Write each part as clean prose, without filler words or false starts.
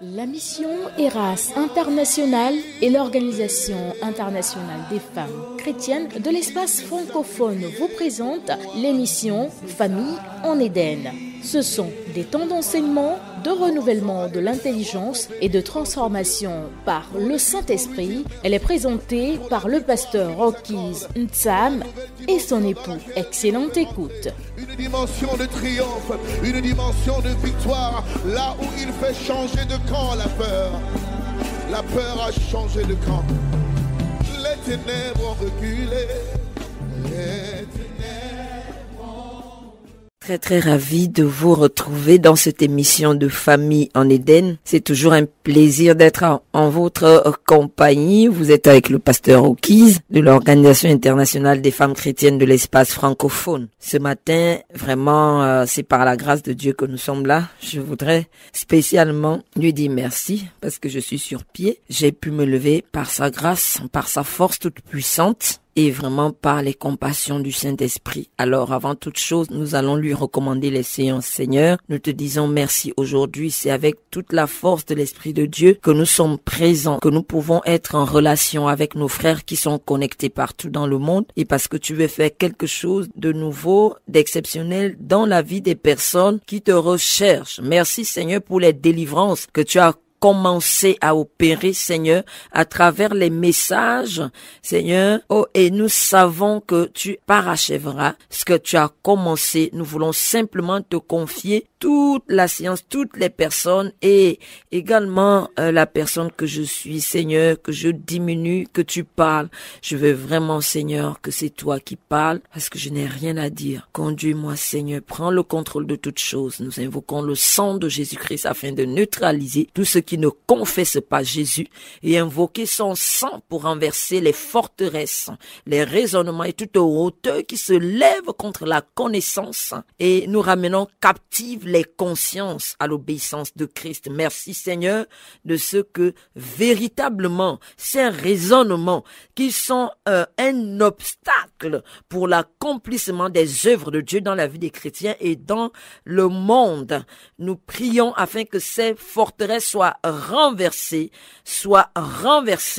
La Mission Eres Internationale est l'organisation internationale des femmes chrétiennes de l'espace francophone vous présente l'émission Famille en Éden. Ce sont des temps d'enseignement, de renouvellement de l'intelligence et de transformation par le Saint-Esprit. Elle est présentée par le pasteur Rockyse Ntsame et son époux. Excellente écoute. Une dimension de triomphe, une dimension de victoire, là où il fait changer de camp la peur. La peur a changé de camp. Les ténèbres ont reculé. Très très ravi de vous retrouver dans cette émission de Famille en Éden. C'est toujours un plaisir d'être en votre compagnie. Vous êtes avec le pasteur Rockyse de l'Organisation internationale des femmes chrétiennes de l'espace francophone. Ce matin, vraiment, c'est par la grâce de Dieu que nous sommes là. Je voudrais spécialement lui dire merci parce que je suis sur pied. J'ai pu me lever par sa grâce, par sa force toute puissante. Et vraiment par les compassions du Saint-Esprit. Alors avant toute chose, nous allons lui recommander les séances. Seigneur, nous te disons merci aujourd'hui. C'est avec toute la force de l'Esprit de Dieu que nous sommes présents, que nous pouvons être en relation avec nos frères qui sont connectés partout dans le monde. Et parce que tu veux faire quelque chose de nouveau, d'exceptionnel dans la vie des personnes qui te recherchent. Merci Seigneur pour les délivrances que tu as commencer à opérer, Seigneur, à travers les messages, Seigneur. Oh, et nous savons que tu parachèveras ce que tu as commencé. Nous voulons simplement te confier toute la science, toutes les personnes et également la personne que je suis, Seigneur, que je diminue, que tu parles. Je veux vraiment, Seigneur, que c'est toi qui parles parce que je n'ai rien à dire. Conduis-moi, Seigneur, prends le contrôle de toutes choses. Nous invoquons le sang de Jésus-Christ afin de neutraliser tout ce qui ne confesse pas Jésus et invoquer son sang pour renverser les forteresses, les raisonnements et toute hauteur qui se lève contre la connaissance et nous ramenons captives les consciences à l'obéissance de Christ. Merci Seigneur de ce que véritablement ces raisonnements qui sont un obstacle pour l'accomplissement des œuvres de Dieu dans la vie des chrétiens et dans le monde. Nous prions afin que ces forteresses soient renversés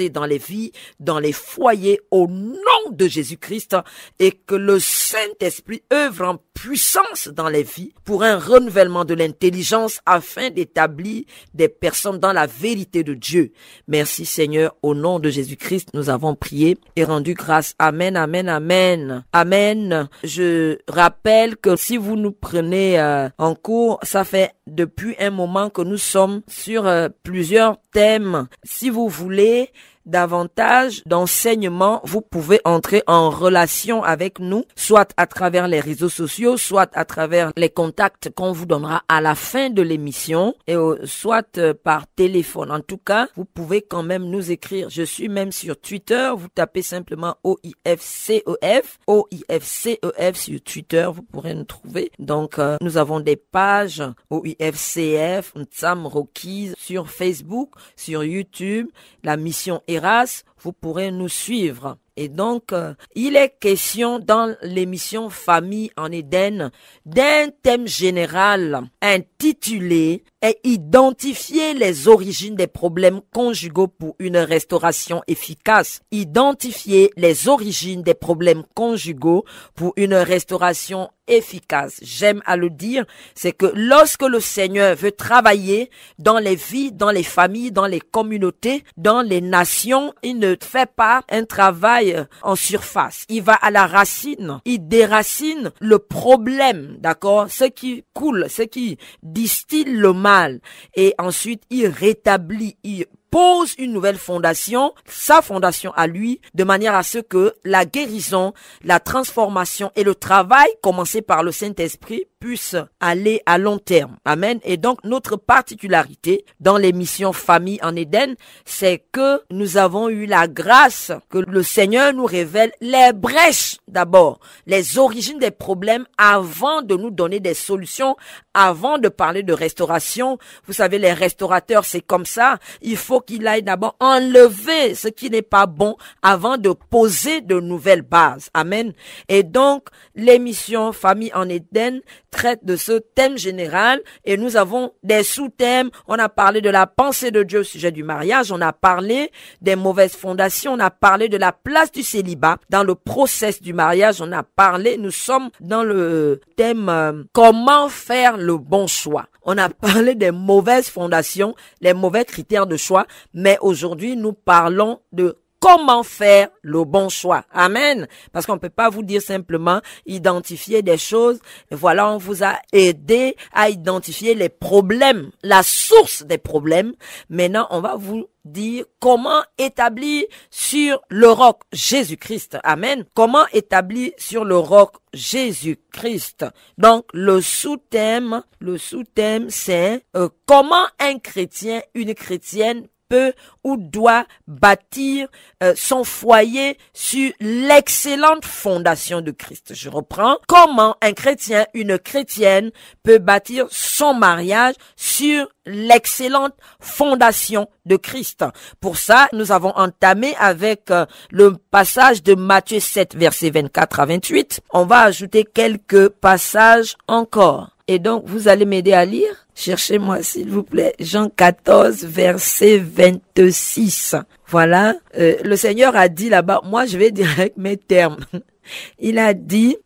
dans les vies, dans les foyers, au nom de Jésus-Christ, et que le Saint-Esprit œuvre en puissance dans les vies pour un renouvellement de l'intelligence afin d'établir des personnes dans la vérité de Dieu. Merci Seigneur, au nom de Jésus-Christ, nous avons prié et rendu grâce. Amen, amen, amen. Amen. Je rappelle que si vous nous prenez en cours, ça fait depuis un moment que nous sommes sur plusieurs thèmes. Si vous voulez davantage d'enseignements, vous pouvez entrer en relation avec nous, soit à travers les réseaux sociaux, soit à travers les contacts qu'on vous donnera à la fin de l'émission, et soit par téléphone. En tout cas, vous pouvez quand même nous écrire. Je suis même sur Twitter. Vous tapez simplement OIFCEF sur Twitter. Vous pourrez nous trouver. Donc, nous avons des pages OIFCEF, Ntsame Rockyse sur Facebook, sur YouTube, La Mission Eres, vous pourrez nous suivre. Et donc, il est question dans l'émission Famille en Éden d'un thème général intitulé « Et identifier les origines des problèmes conjugaux pour une restauration efficace ». Identifier les origines des problèmes conjugaux pour une restauration efficace. J'aime à le dire, c'est que lorsque le Seigneur veut travailler dans les vies, dans les familles, dans les communautés, dans les nations, il ne fait pas un travail en surface. Il va à la racine. Il déracine le problème, d'accord? Ce qui coule, ce qui distille le mal. Et ensuite, il rétablit, il pose une nouvelle fondation, sa fondation à lui, de manière à ce que la guérison, la transformation et le travail commencé par le Saint-Esprit puissent aller à long terme. Amen. Et donc, notre particularité dans l'émission Famille en Éden, c'est que nous avons eu la grâce que le Seigneur nous révèle les brèches d'abord, les origines des problèmes avant de nous donner des solutions, avant de parler de restauration. Vous savez, les restaurateurs, c'est comme ça. Il faut qu'il aille d'abord enlever ce qui n'est pas bon avant de poser de nouvelles bases. Amen. Et donc, l'émission Famille en Éden traite de ce thème général et nous avons des sous-thèmes. On a parlé de la pensée de Dieu au sujet du mariage, on a parlé des mauvaises fondations, on a parlé de la place du célibat dans le process du mariage, on a parlé, nous sommes dans le thème comment faire le bon choix. On a parlé des mauvaises fondations, les mauvais critères de choix, mais aujourd'hui nous parlons de comment faire le bon choix. Amen. Parce qu'on ne peut pas vous dire simplement identifier des choses. Et voilà, on vous a aidé à identifier les problèmes, la source des problèmes. Maintenant, on va vous dire comment établir sur le roc Jésus-Christ. Amen. Comment établir sur le roc Jésus-Christ. Donc, le sous-thème, c'est comment un chrétien, une chrétienne peut ou doit bâtir son foyer sur l'excellente fondation de Christ. Je reprends. Comment un chrétien, une chrétienne peut bâtir son mariage sur l'excellente fondation de Christ. Pour ça, nous avons entamé avec le passage de Matthieu 7, versets 24 à 28. On va ajouter quelques passages encore. Et donc, vous allez m'aider à lire. Cherchez-moi, s'il vous plaît. Jean 14, verset 26. Voilà. Le Seigneur a dit là-bas, moi, je vais dire avec mes termes. Il a dit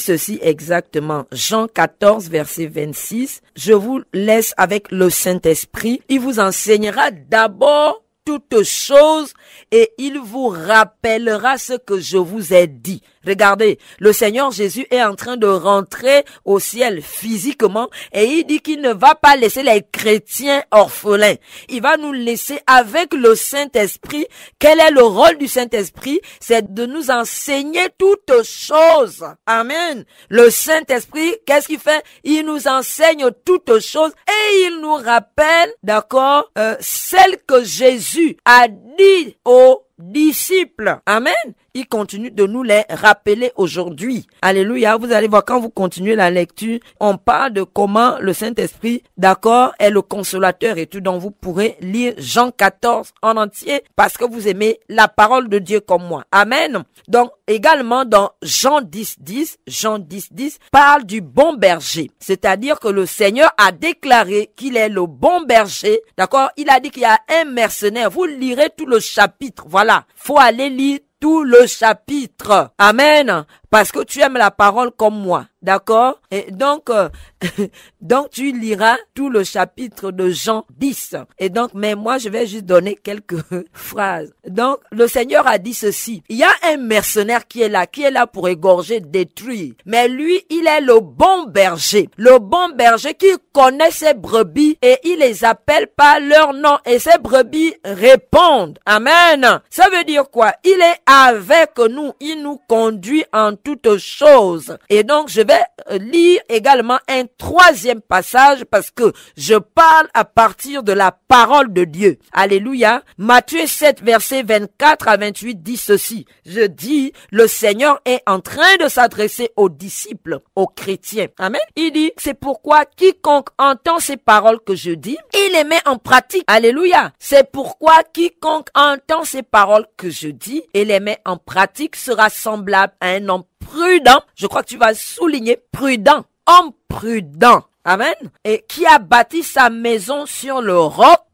ceci exactement. Jean 14, verset 26. Je vous laisse avec le Saint-Esprit. Il vous enseignera d'abord toutes choses et il vous rappellera ce que je vous ai dit. Regardez, le Seigneur Jésus est en train de rentrer au ciel physiquement et il dit qu'il ne va pas laisser les chrétiens orphelins. Il va nous laisser avec le Saint-Esprit. Quel est le rôle du Saint-Esprit? C'est de nous enseigner toutes choses. Amen. Le Saint-Esprit, qu'est-ce qu'il fait? Il nous enseigne toutes choses et il nous rappelle, d'accord, celles que Jésus a dit aux disciples. Amen. Il continue de nous les rappeler aujourd'hui. Alléluia. Vous allez voir, quand vous continuez la lecture, on parle de comment le Saint-Esprit, d'accord, est le consolateur et tout. Donc, vous pourrez lire Jean 14 en entier parce que vous aimez la parole de Dieu comme moi. Amen. Donc, également dans Jean 10, Jean 10, parle du bon berger. C'est-à-dire que le Seigneur a déclaré qu'il est le bon berger. D'accord? Il a dit qu'il y a un mercenaire. Vous lirez tout le chapitre. Voilà. Faut aller lire tout le chapitre. Amen. Parce que tu aimes la parole comme moi. D'accord? Et donc, donc tu liras tout le chapitre de Jean 10. Et donc, mais moi, je vais juste donner quelques phrases. Donc, le Seigneur a dit ceci. Il y a un mercenaire qui est là pour égorger, détruire. Mais lui, il est le bon berger. Le bon berger qui connaît ses brebis et il les appelle par leur nom. Et ses brebis répondent. Amen. Ça veut dire quoi? Il est avec nous. Il nous conduit en toutes choses. Et donc, je vais lire également un troisième passage parce que je parle à partir de la parole de Dieu. Alléluia. Matthieu 7, versets 24 à 28 dit ceci. Je dis, le Seigneur est en train de s'adresser aux disciples, aux chrétiens. Amen. Il dit, c'est pourquoi quiconque entend ces paroles que je dis, il les met en pratique. Alléluia. C'est pourquoi quiconque entend ces paroles que je dis et les met en pratique sera semblable à un homme prudent, je crois que tu vas souligner prudent, homme prudent, amen, et qui a bâti sa maison sur le roc,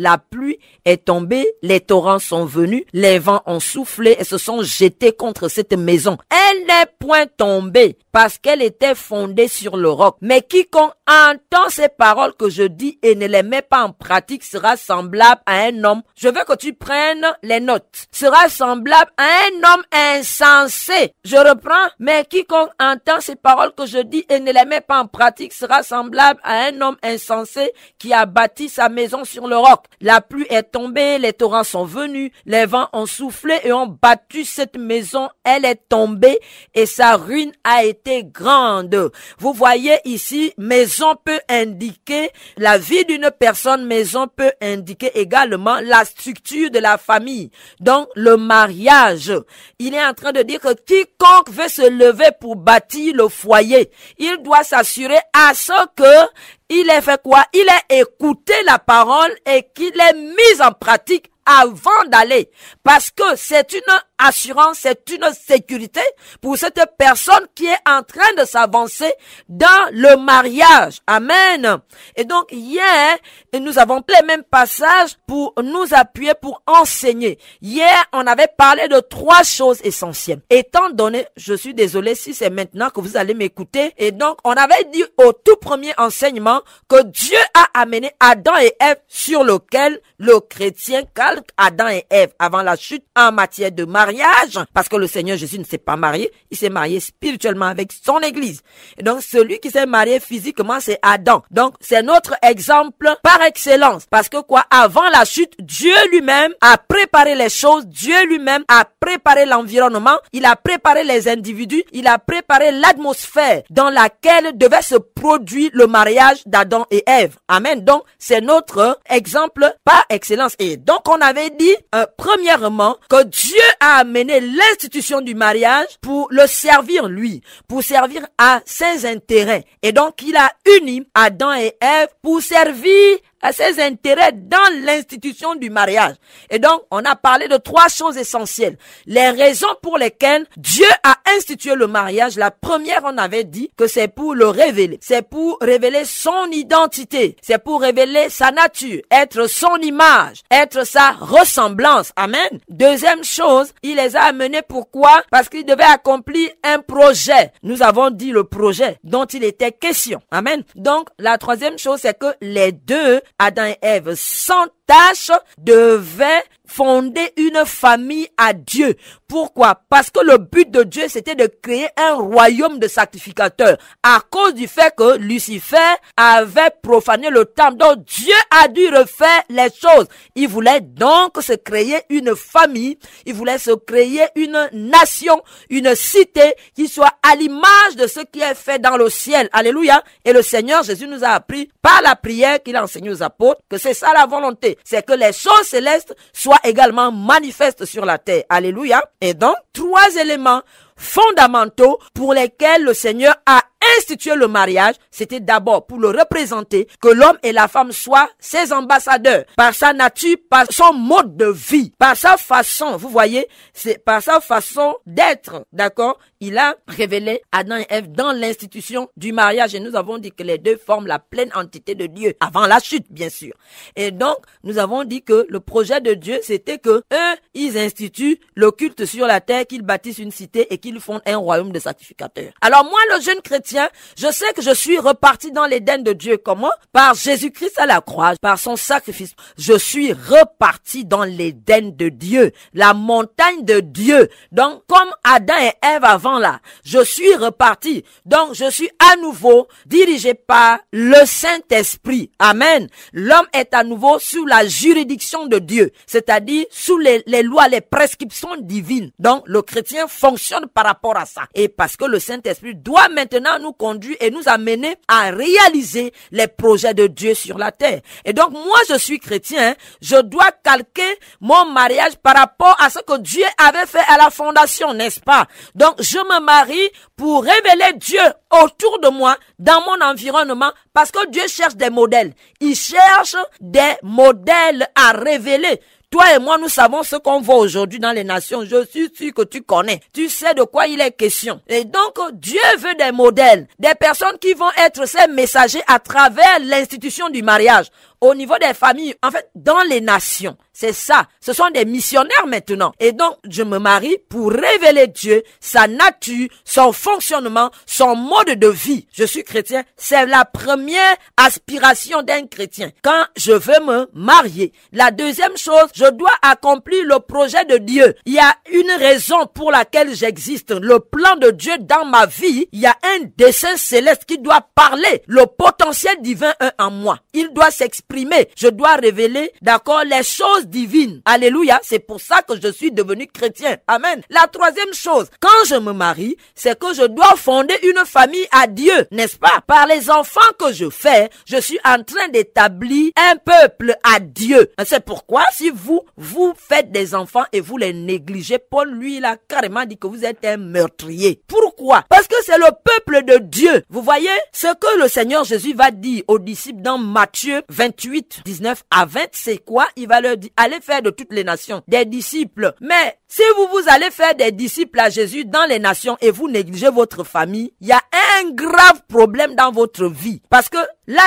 la pluie est tombée, les torrents sont venus, les vents ont soufflé et se sont jetés contre cette maison. Elle n'est point tombée parce qu'elle était fondée sur le roc. Mais quiconque entend ces paroles que je dis et ne les met pas en pratique sera semblable à un homme. Je veux que tu prennes les notes. Sera semblable à un homme insensé. Je reprends. Mais quiconque entend ces paroles que je dis et ne les met pas en pratique sera semblable à un homme insensé qui a bâti sa maison sur le roc. La pluie est tombée, les torrents sont venus, les vents ont soufflé et ont battu cette maison. Elle est tombée et sa ruine a été grande. Vous voyez ici, maison peut indiquer la vie d'une personne, maison peut indiquer également la structure de la famille. Donc, le mariage. Il est en train de dire que quiconque veut se lever pour bâtir le foyer, il doit s'assurer à ce que il est fait quoi? Il a écouté la parole et qu'il est mis en pratique avant d'aller. Parce que c'est une assurance, c'est une sécurité pour cette personne qui est en train de s'avancer dans le mariage. Amen. Et donc, hier, nous avons pris le même passage pour nous appuyer, pour enseigner. Hier, on avait parlé de trois choses essentielles. Étant donné, je suis désolé si c'est maintenant que vous allez m'écouter. Et donc, on avait dit au tout premier enseignement que Dieu a amené Adam et Ève sur lequel le chrétien calque Adam et Ève avant la chute en matière de mariage, parce que le Seigneur Jésus ne s'est pas marié, il s'est marié spirituellement avec son église. Et donc, celui qui s'est marié physiquement, c'est Adam. Donc, c'est notre exemple par excellence, parce que quoi, avant la chute, Dieu lui-même a préparé les choses, Dieu lui-même a préparé l'environnement, il a préparé les individus, il a préparé l'atmosphère dans laquelle devait se produire le mariage d'Adam et Ève. Amen. Donc, c'est notre exemple par excellence. Et donc, on avait dit, premièrement, que Dieu a amené l'institution du mariage pour le servir lui, pour servir à ses intérêts. Et donc, il a uni Adam et Ève pour servir à ses intérêts dans l'institution du mariage. Et donc, on a parlé de trois choses essentielles. Les raisons pour lesquelles Dieu a institué le mariage. La première, on avait dit que c'est pour le révéler. C'est pour révéler son identité. C'est pour révéler sa nature, être son image, être sa ressemblance. Amen. Deuxième chose, il les a amenés pourquoi? Parce qu'il devait accomplir un projet. Nous avons dit le projet dont il était question. Amen. Donc, la troisième chose, c'est que les deux, Adam et Ève, sans tâche, devaient fonder une famille à Dieu. Pourquoi? Parce que le but de Dieu, c'était de créer un royaume de sacrificateurs à cause du fait que Lucifer avait profané le temple. Donc, Dieu a dû refaire les choses. Il voulait donc se créer une famille. Il voulait se créer une nation, une cité qui soit à l'image de ce qui est fait dans le ciel. Alléluia. Et le Seigneur Jésus nous a appris par la prière qu'il a enseignée aux apôtres que c'est ça la volonté. C'est que les choses célestes soient également manifeste sur la terre. Alléluia. Et donc, trois éléments fondamentaux pour lesquels le Seigneur a institué le mariage, c'était d'abord pour le représenter, que l'homme et la femme soient ses ambassadeurs, par sa nature, par son mode de vie, par sa façon, vous voyez, c'est par sa façon d'être, d'accord? Il a révélé Adam et Ève dans l'institution du mariage et nous avons dit que les deux forment la pleine entité de Dieu, avant la chute, bien sûr. Et donc, nous avons dit que le projet de Dieu, c'était que eux, ils instituent le culte sur la terre, qu'ils bâtissent une cité et qu'ils fondent un royaume de sacrificateurs. Alors moi, le jeune chrétien, je sais que je suis reparti dans l'Éden de Dieu. Comment? Par Jésus-Christ à la croix, par son sacrifice. Je suis reparti dans l'Éden de Dieu, la montagne de Dieu. Donc, comme Adam et Ève avant là, je suis reparti. Donc, je suis à nouveau dirigé par le Saint-Esprit. Amen. L'homme est à nouveau sous la juridiction de Dieu, c'est-à-dire sous les lois, les prescriptions divines. Donc, le chrétien fonctionne par rapport à ça. Et parce que le Saint-Esprit doit maintenant nous conduit et nous amener à réaliser les projets de Dieu sur la terre. Et donc, moi, je suis chrétien, je dois calquer mon mariage par rapport à ce que Dieu avait fait à la fondation, n'est-ce pas? Donc, je me marie pour révéler Dieu autour de moi, dans mon environnement, parce que Dieu cherche des modèles. Il cherche des modèles à révéler. Toi et moi, nous savons ce qu'on voit aujourd'hui dans les nations. Je suis sûr que tu connais. Tu sais de quoi il est question. Et donc, Dieu veut des modèles, des personnes qui vont être ses messagers à travers l'institution du mariage. Au niveau des familles, en fait, dans les nations. C'est ça. Ce sont des missionnaires maintenant. Et donc, je me marie pour révéler Dieu, sa nature, son fonctionnement, son mode de vie. Je suis chrétien. C'est la première aspiration d'un chrétien. Quand je veux me marier. La deuxième chose, je dois accomplir le projet de Dieu. Il y a une raison pour laquelle j'existe. Le plan de Dieu dans ma vie, il y a un dessein céleste qui doit parler. Le potentiel divin est en moi. Il doit s'exprimer. Je dois révéler, d'accord, les choses divines. Alléluia. C'est pour ça que je suis devenu chrétien. Amen. La troisième chose, quand je me marie, c'est que je dois fonder une famille à Dieu, n'est-ce pas? Par les enfants que je fais, je suis en train d'établir un peuple à Dieu. C'est pourquoi si vous faites des enfants et vous les négligez, Paul, lui, il a carrément dit que vous êtes un meurtrier. Pourquoi? Parce que c'est le peuple de Dieu. Vous voyez ce que le Seigneur Jésus va dire aux disciples dans Matthieu 21. 28, 19 à 20, c'est quoi? Il va leur dire, allez faire de toutes les nations des disciples. Mais si vous allez faire des disciples à Jésus dans les nations et vous négligez votre famille, il y a un grave problème dans votre vie. Parce que là,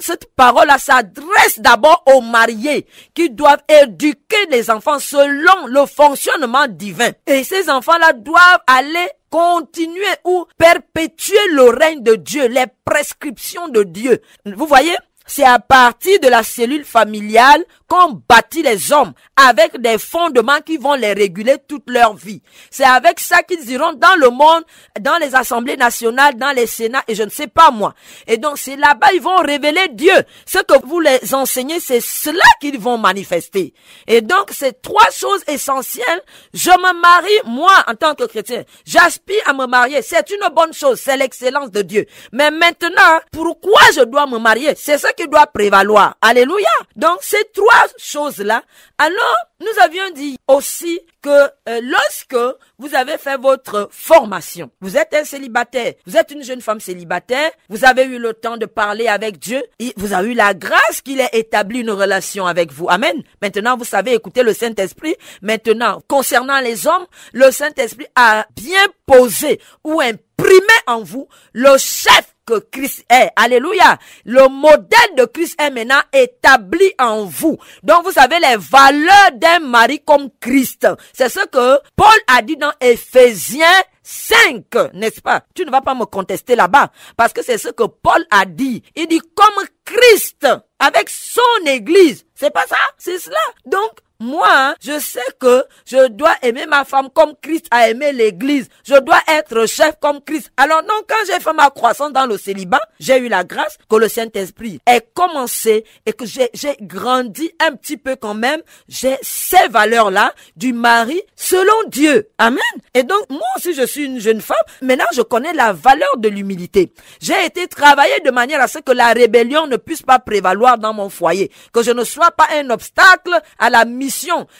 cette parole-là s'adresse d'abord aux mariés qui doivent éduquer les enfants selon le fonctionnement divin. Et ces enfants-là doivent aller continuer ou perpétuer le règne de Dieu, les prescriptions de Dieu. Vous voyez ? C'est à partir de la cellule familiale qu'on bâtit les hommes avec des fondements qui vont les réguler toute leur vie. C'est avec ça qu'ils iront dans le monde, dans les assemblées nationales, dans les sénats et je ne sais pas moi. Et donc c'est là-bas ils vont révéler Dieu. Ce que vous les enseignez, c'est cela qu'ils vont manifester. Et donc c'est trois choses essentielles. Je me marie, moi, en tant que chrétien. J'aspire à me marier. C'est une bonne chose. C'est l'excellence de Dieu. Mais maintenant, pourquoi je dois me marier? C'est ça qui doit prévaloir. Alléluia. Donc, ces trois choses-là. Alors, nous avions dit aussi que lorsque vous avez fait votre formation, vous êtes un célibataire, vous êtes une jeune femme célibataire, vous avez eu le temps de parler avec Dieu, et vous avez eu la grâce qu'il ait établi une relation avec vous. Amen. Maintenant, vous savez écouter le Saint-Esprit. Maintenant, concernant les hommes, le Saint-Esprit a bien posé ou imprimé en vous le chef que Christ est. Alléluia. Le modèle de Christ est maintenant établi en vous. Donc, vous savez les valeurs d'un mari comme Christ. C'est ce que Paul a dit dans Éphésiens 5, n'est-ce pas? Tu ne vas pas me contester là-bas, parce que c'est ce que Paul a dit. Il dit comme Christ, avec son église. C'est pas ça? C'est cela. Donc, moi, je sais que je dois aimer ma femme comme Christ a aimé l'église. Je dois être chef comme Christ. Alors non, quand j'ai fait ma croissance dans le célibat, j'ai eu la grâce que le Saint-Esprit ait commencé et que j'ai grandi un petit peu quand même. J'ai ces valeurs-là du mari selon Dieu. Amen. Et donc, moi aussi, je suis une jeune femme. Maintenant, je connais la valeur de l'humilité. J'ai été travaillée de manière à ce que la rébellion ne puisse pas prévaloir dans mon foyer. Que je ne sois pas un obstacle à la mission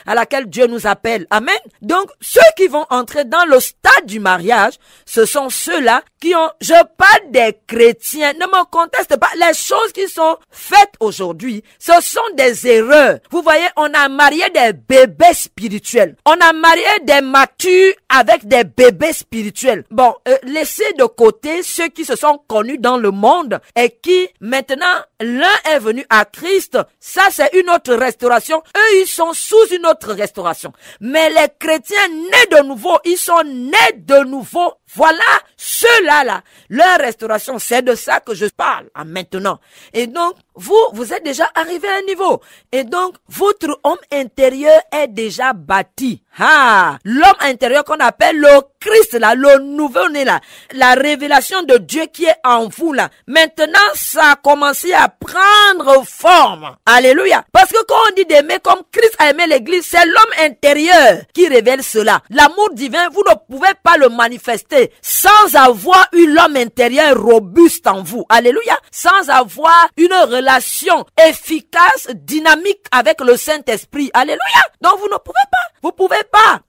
à laquelle Dieu nous appelle. Amen. Donc, ceux qui vont entrer dans le stade du mariage, ce sont ceux-là qui ont, je parle des chrétiens, ne me conteste pas, les choses qui sont faites aujourd'hui, ce sont des erreurs. Vous voyez, on a marié des bébés spirituels. On a marié des matures avec des bébés spirituels. Bon, laissez de côté ceux qui se sont connus dans le monde et qui, maintenant, l'un est venu à Christ. Ça, c'est une autre restauration. Eux, ils sont sous une autre restauration. Mais les chrétiens nés de nouveau, ils sont nés de nouveau. Voilà, ceux-là, leur restauration, c'est de ça que je parle maintenant. Et donc, vous êtes déjà arrivé à un niveau. Et donc, votre homme intérieur est déjà bâti. Ah, l'homme intérieur qu'on appelle le Christ, là, le nouveau-né, là, la révélation de Dieu qui est en vous, là. Maintenant, ça a commencé à prendre forme. Alléluia. Parce que quand on dit d'aimer comme Christ a aimé l'église, c'est l'homme intérieur qui révèle cela. L'amour divin, vous ne pouvez pas le manifester sans avoir eu l'homme intérieur robuste en vous. Alléluia. Sans avoir une relation efficace, dynamique avec le Saint-Esprit. Alléluia. Donc vous ne pouvez pas. Vous pouvez pas.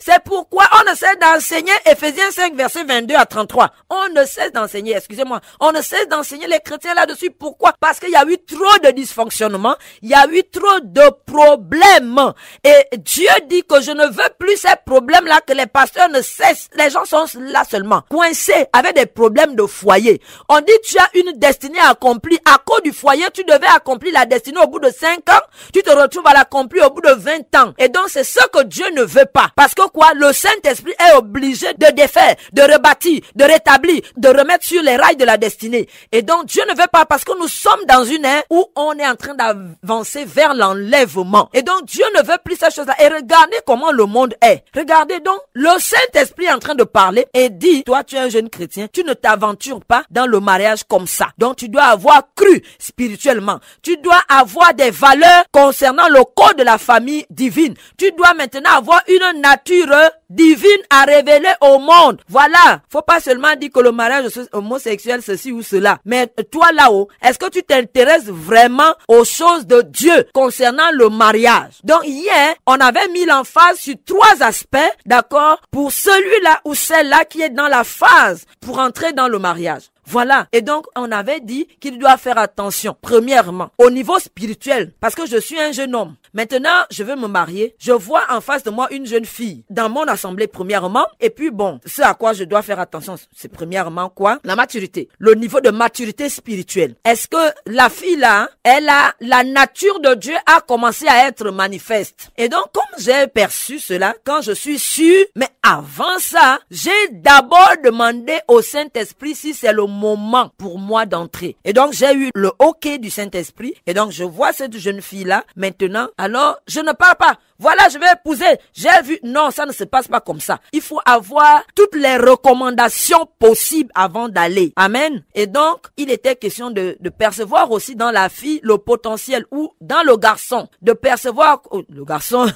C'est pourquoi on ne cesse d'enseigner Éphésiens 5, versets 22 à 33. On ne cesse d'enseigner, excusez-moi. On ne cesse d'enseigner les chrétiens là-dessus. Pourquoi? Parce qu'il y a eu trop de dysfonctionnements. Il y a eu trop de problèmes. Et Dieu dit que je ne veux plus ces problèmes-là, que les pasteurs ne cessent. Les gens sont là seulement, coincé avec des problèmes de foyer. On dit tu as une destinée accomplie. À cause du foyer, tu devais accomplir la destinée au bout de 5 ans. Tu te retrouves à l'accomplir au bout de 20 ans. Et donc, c'est ce que Dieu ne veut pas. Parce que quoi? Le Saint-Esprit est obligé de défaire, de rebâtir, de rétablir, de remettre sur les rails de la destinée. Et donc, Dieu ne veut pas parce que nous sommes dans une ère où on est en train d'avancer vers l'enlèvement. Et donc, Dieu ne veut plus ces choses-là. Et regardez comment le monde est. Regardez donc, le Saint-Esprit est en train de parler. Et dit, toi tu es un jeune chrétien, tu ne t'aventures pas dans le mariage comme ça. Donc tu dois avoir cru spirituellement. Tu dois avoir des valeurs concernant le code de la famille divine. Tu dois maintenant avoir une nature divine à révéler au monde. Voilà. Faut pas seulement dire que le mariage homosexuel, ceci ou cela. Mais toi là-haut, est-ce que tu t'intéresses vraiment aux choses de Dieu concernant le mariage? Donc hier, on avait mis l'emphase sur trois aspects, d'accord, pour celui-là ou celle-là qui est dans la phase pour entrer dans le mariage. Voilà. Et donc, on avait dit qu'il doit faire attention. Premièrement, au niveau spirituel, parce que je suis un jeune homme. Maintenant, je veux me marier. Je vois en face de moi une jeune fille dans mon assemblée, premièrement. Et puis bon, ce à quoi je dois faire attention, c'est premièrement quoi? La maturité. Le niveau de maturité spirituelle. Est-ce que la fille-là, elle a la nature de Dieu a commencé à être manifeste? Et donc, comme j'ai perçu cela, quand je suis sûr, mais avant ça, j'ai d'abord demandé au Saint-Esprit si c'est le moment pour moi d'entrer. Et donc, j'ai eu le OK du Saint-Esprit. Et donc, je vois cette jeune fille-là. Maintenant, alors, je ne parle pas. Voilà, je vais épouser. J'ai vu. Non, ça ne se passe pas comme ça. Il faut avoir toutes les recommandations possibles avant d'aller. Amen. Et donc, il était question de percevoir aussi dans la fille le potentiel ou dans le garçon. De percevoir... Oh, le garçon,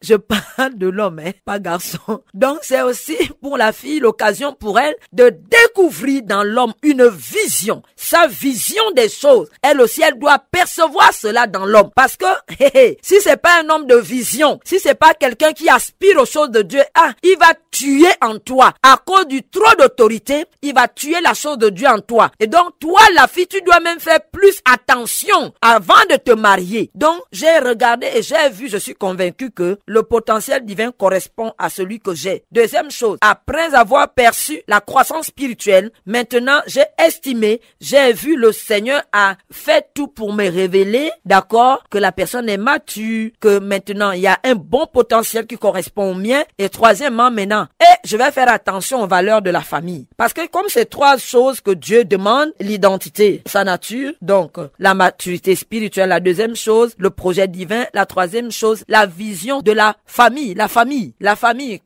je parle de l'homme, hein, pas garçon. Donc, c'est aussi pour la fille l'occasion pour elle de découvrir dans l'homme une vision. Sa vision des choses. Elle aussi, elle doit percevoir cela dans l'homme. Parce que, si c'est pas un homme de vision, si c'est pas quelqu'un qui aspire aux choses de Dieu, ah, il va tuer en toi. À cause du trop d'autorité, il va tuer la chose de Dieu en toi. Et donc, toi, la fille, tu dois même faire plus attention avant de te marier. Donc, j'ai regardé et j'ai vu, je suis convaincu que le potentiel divin correspond à celui que j'ai. Deuxième chose, après avoir perçu la croissance spirituelle, maintenant, j'ai estimé, j'ai vu le Seigneur a fait tout pour me révéler, d'accord, que la personne est mature, que maintenant, il y a un bon potentiel qui correspond au mien. Et troisièmement, maintenant, je vais faire attention aux valeurs de la famille. Parce que comme c'est trois choses que Dieu demande, l'identité, sa nature, donc la maturité spirituelle, la deuxième chose, le projet divin, la troisième chose, la vision de la famille,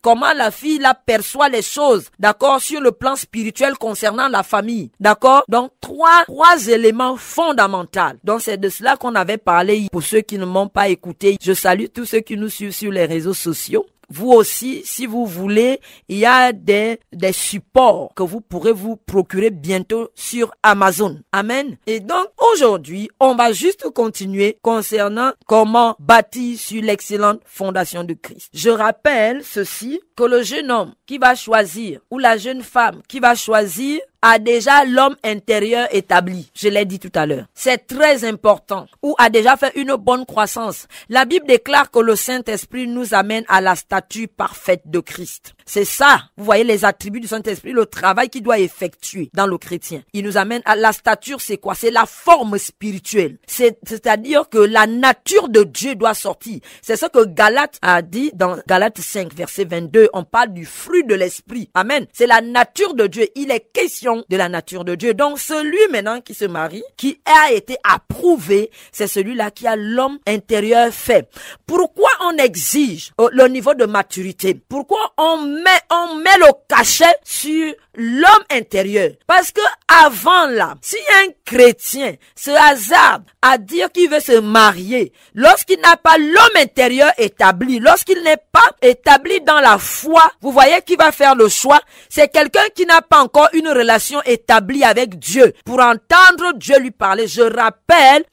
comment la fille la perçoit les choses, d'accord, sur le plan spirituel concernant la famille, d'accord, donc trois éléments fondamentaux. Donc c'est de cela qu'on avait parlé. Pour ceux qui ne m'ont pas écouté, je salue tous ceux qui nous suivent sur les réseaux sociaux. Vous aussi, si vous voulez, il y a des supports que vous pourrez vous procurer bientôt sur Amazon. Amen. Et donc, aujourd'hui, on va juste continuer concernant comment bâtir sur l'excellente fondation de Christ. Je rappelle ceci, que le jeune homme qui va choisir ou la jeune femme qui va choisir a déjà l'homme intérieur établi. Je l'ai dit tout à l'heure. C'est très important. Ou a déjà fait une bonne croissance. La Bible déclare que le Saint-Esprit nous amène à la stature parfaite de Christ. C'est ça. Vous voyez les attributs du Saint-Esprit, le travail qu'il doit effectuer dans le chrétien. Il nous amène à la stature, c'est quoi? C'est la forme spirituelle. C'est-à-dire que la nature de Dieu doit sortir. C'est ce que Galates a dit dans Galates 5, verset 22. On parle du fruit de l'esprit. Amen. C'est la nature de Dieu. Il est question de la nature de Dieu. Donc, celui maintenant qui se marie, qui a été approuvé, c'est celui-là qui a l'homme intérieur fait. Pourquoi on exige le niveau de maturité? Pourquoi on met le cachet sur l'homme intérieur? Parce que avant là, si un chrétien se hasarde à dire qu'il veut se marier, lorsqu'il n'a pas l'homme intérieur établi, lorsqu'il n'est pas établi dans la foi, vous voyez qui va faire le choix? C'est quelqu'un qui n'a pas encore une relation établie avec Dieu. Pour entendre Dieu lui parler, je rappelle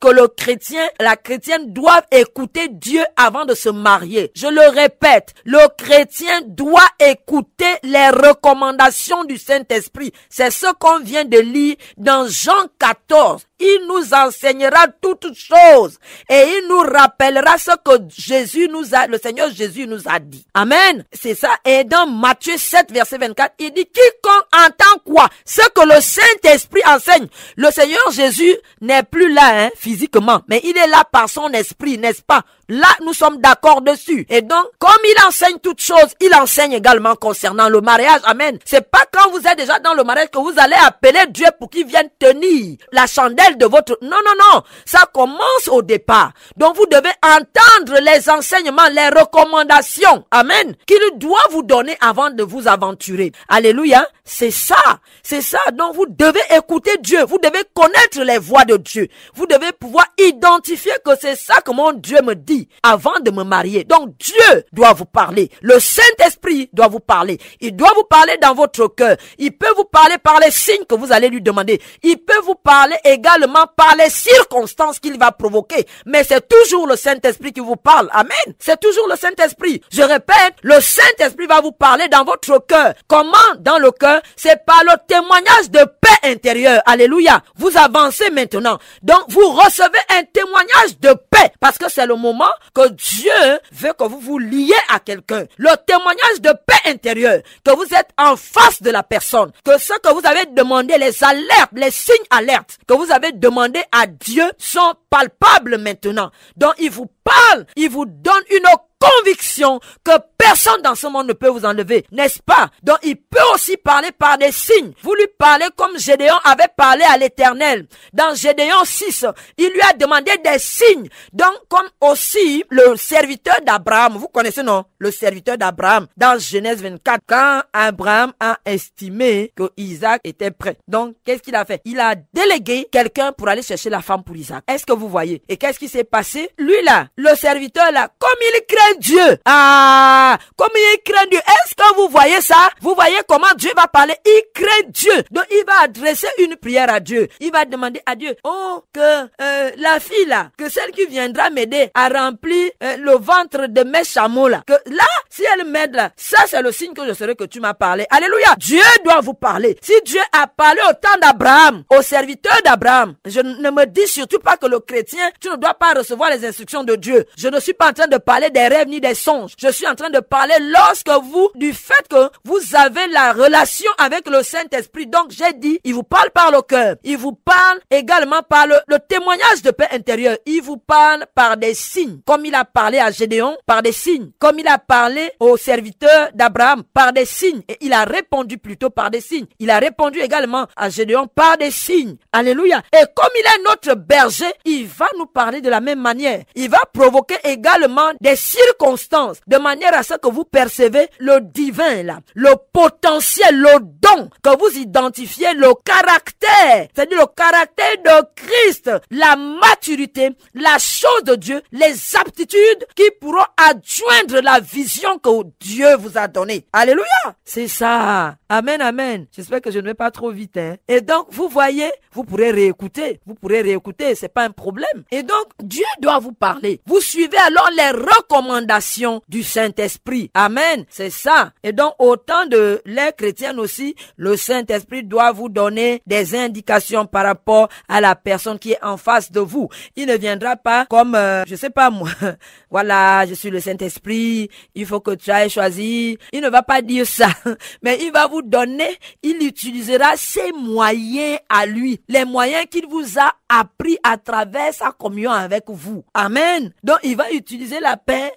que le chrétien, la chrétienne doivent écouter Dieu avant de se marier. Je le répète, le chrétien doit écouter les recommandations du Saint-Esprit. C'est ce qu'on vient de lire dans Jean 14. Il nous enseignera toutes choses et il nous rappellera ce que le Seigneur Jésus nous a dit. Amen. C'est ça. Et dans Matthieu 7, verset 24, il dit, quiconque entend quoi? Ce que le Saint-Esprit enseigne. Le Seigneur Jésus n'est plus là, hein, physiquement, mais il est là par son esprit, n'est-ce pas? Là, nous sommes d'accord dessus. Et donc, comme il enseigne toutes choses, il enseigne également concernant le mariage. Amen. C'est pas quand vous êtes déjà dans le mariage que vous allez appeler Dieu pour qu'il vienne tenir la chandelle de votre... Non, non, non. Ça commence au départ. Donc, vous devez entendre les enseignements, les recommandations. Amen. Qu'il doit vous donner avant de vous aventurer. Alléluia. C'est ça. C'est ça. Donc, vous devez écouter Dieu. Vous devez connaître les voies de Dieu. Vous devez pouvoir identifier que c'est ça que mon Dieu me dit. vie avant de me marier. Donc Dieu doit vous parler. Le Saint-Esprit doit vous parler. Il doit vous parler dans votre cœur. Il peut vous parler par les signes que vous allez lui demander. Il peut vous parler également par les circonstances qu'il va provoquer. Mais c'est toujours le Saint-Esprit qui vous parle. Amen. C'est toujours le Saint-Esprit. Je répète, le Saint-Esprit va vous parler dans votre cœur. Comment dans le cœur? C'est par le témoignage de paix intérieure. Alléluia. Vous avancez maintenant. Donc vous recevez un témoignage de paix parce que c'est le moment que Dieu veut que vous vous liez à quelqu'un. Le témoignage de paix intérieure, que vous êtes en face de la personne, que ce que vous avez demandé, les alertes, les signes alertes que vous avez demandé à Dieu sont palpables maintenant. Donc il vous parle, il vous donne une conviction que personne dans ce monde ne peut vous enlever, n'est-ce pas? Donc il peut aussi parler par des signes. Vous lui parlez comme Gédéon avait parlé à l'Éternel. Dans Gédéon 6, il lui a demandé des signes. Donc comme aussi le serviteur d'Abraham, vous connaissez non? Le serviteur d'Abraham dans Genèse 24, quand Abraham a estimé que Isaac était prêt. Donc qu'est-ce qu'il a fait? Il a délégué quelqu'un pour aller chercher la femme pour Isaac. Est-ce que vous voyez? Et qu'est-ce qui s'est passé? Lui là, le serviteur là, comme il crée Dieu. Ah, comme il craint Dieu. Est-ce que vous voyez ça? Vous voyez comment Dieu va parler? Il craint Dieu. Donc, il va adresser une prière à Dieu. Il va demander à Dieu, oh, que la fille là, que celle qui viendra m'aider à remplir le ventre de mes chameaux là, que là, si elle m'aide là, ça c'est le signe que je saurai que tu m'as parlé. Alléluia. Dieu doit vous parler. Si Dieu a parlé au temps d'Abraham, au serviteur d'Abraham, je ne me dis surtout pas que le chrétien, tu ne dois pas recevoir les instructions de Dieu. Je ne suis pas en train de parler des rêves ni des songes. Je suis en train de parler lorsque vous, du fait que vous avez la relation avec le Saint-Esprit. Donc j'ai dit, il vous parle par le cœur. Il vous parle également par le témoignage de paix intérieure. Il vous parle par des signes. Comme il a parlé à Gédéon, par des signes. Comme il a parlé au serviteur d'Abraham, par des signes. Et il a répondu plutôt par des signes. Il a répondu également à Gédéon par des signes. Alléluia. Et comme il est notre berger, il va nous parler de la même manière. Il va provoquer également des signes circonstances, de manière à ce que vous percevez le divin là, le potentiel, le don, que vous identifiez le caractère, c'est-à-dire le caractère de Christ, la maturité, la chose de Dieu, les aptitudes qui pourront adjoindre la vision que Dieu vous a donnée. Alléluia! C'est ça! Amen, amen. J'espère que je ne vais pas trop vite, hein. Et donc, vous voyez, vous pourrez réécouter, c'est pas un problème. Et donc, Dieu doit vous parler. Vous suivez alors les recommandations du Saint-Esprit. Amen, c'est ça. Et donc, au temps de l'ère chrétienne aussi, le Saint-Esprit doit vous donner des indications par rapport à la personne qui est en face de vous. Il ne viendra pas comme, je sais pas moi, voilà, je suis le Saint-Esprit, il faut que tu ailles choisir. Il ne va pas dire ça, mais il va vous donner, il utilisera ses moyens à lui, les moyens qu'il vous a appris à travers sa communion avec vous. Amen. Donc, il va utiliser la paix.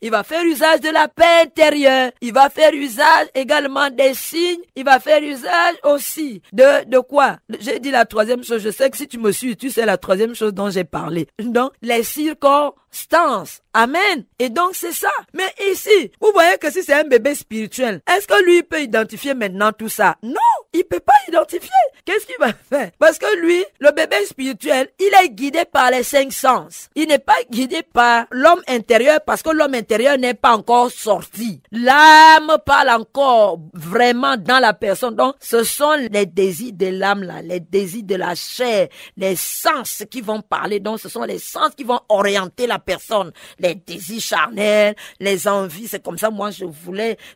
Il va faire usage de la paix intérieure. Il va faire usage également des signes. Il va faire usage aussi de quoi? J'ai dit la troisième chose. Je sais que si tu me suis, tu sais la troisième chose dont j'ai parlé. Donc, les circonstances. Amen. Et donc, c'est ça. Mais ici, vous voyez que si c'est un bébé spirituel, est-ce que lui peut identifier maintenant tout ça? Non. Il peut pas identifier. Qu'est-ce qu'il va faire? Parce que lui, le bébé spirituel, il est guidé par les cinq sens. Il n'est pas guidé par l'homme intérieur parce que l'homme intérieur n'est pas encore sorti. L'âme parle encore vraiment dans la personne. Donc, ce sont les désirs de l'âme là, les désirs de la chair, les sens qui vont parler. Donc, ce sont les sens qui vont orienter la personne. Les désirs charnels, les envies. C'est comme ça. Moi, je voulais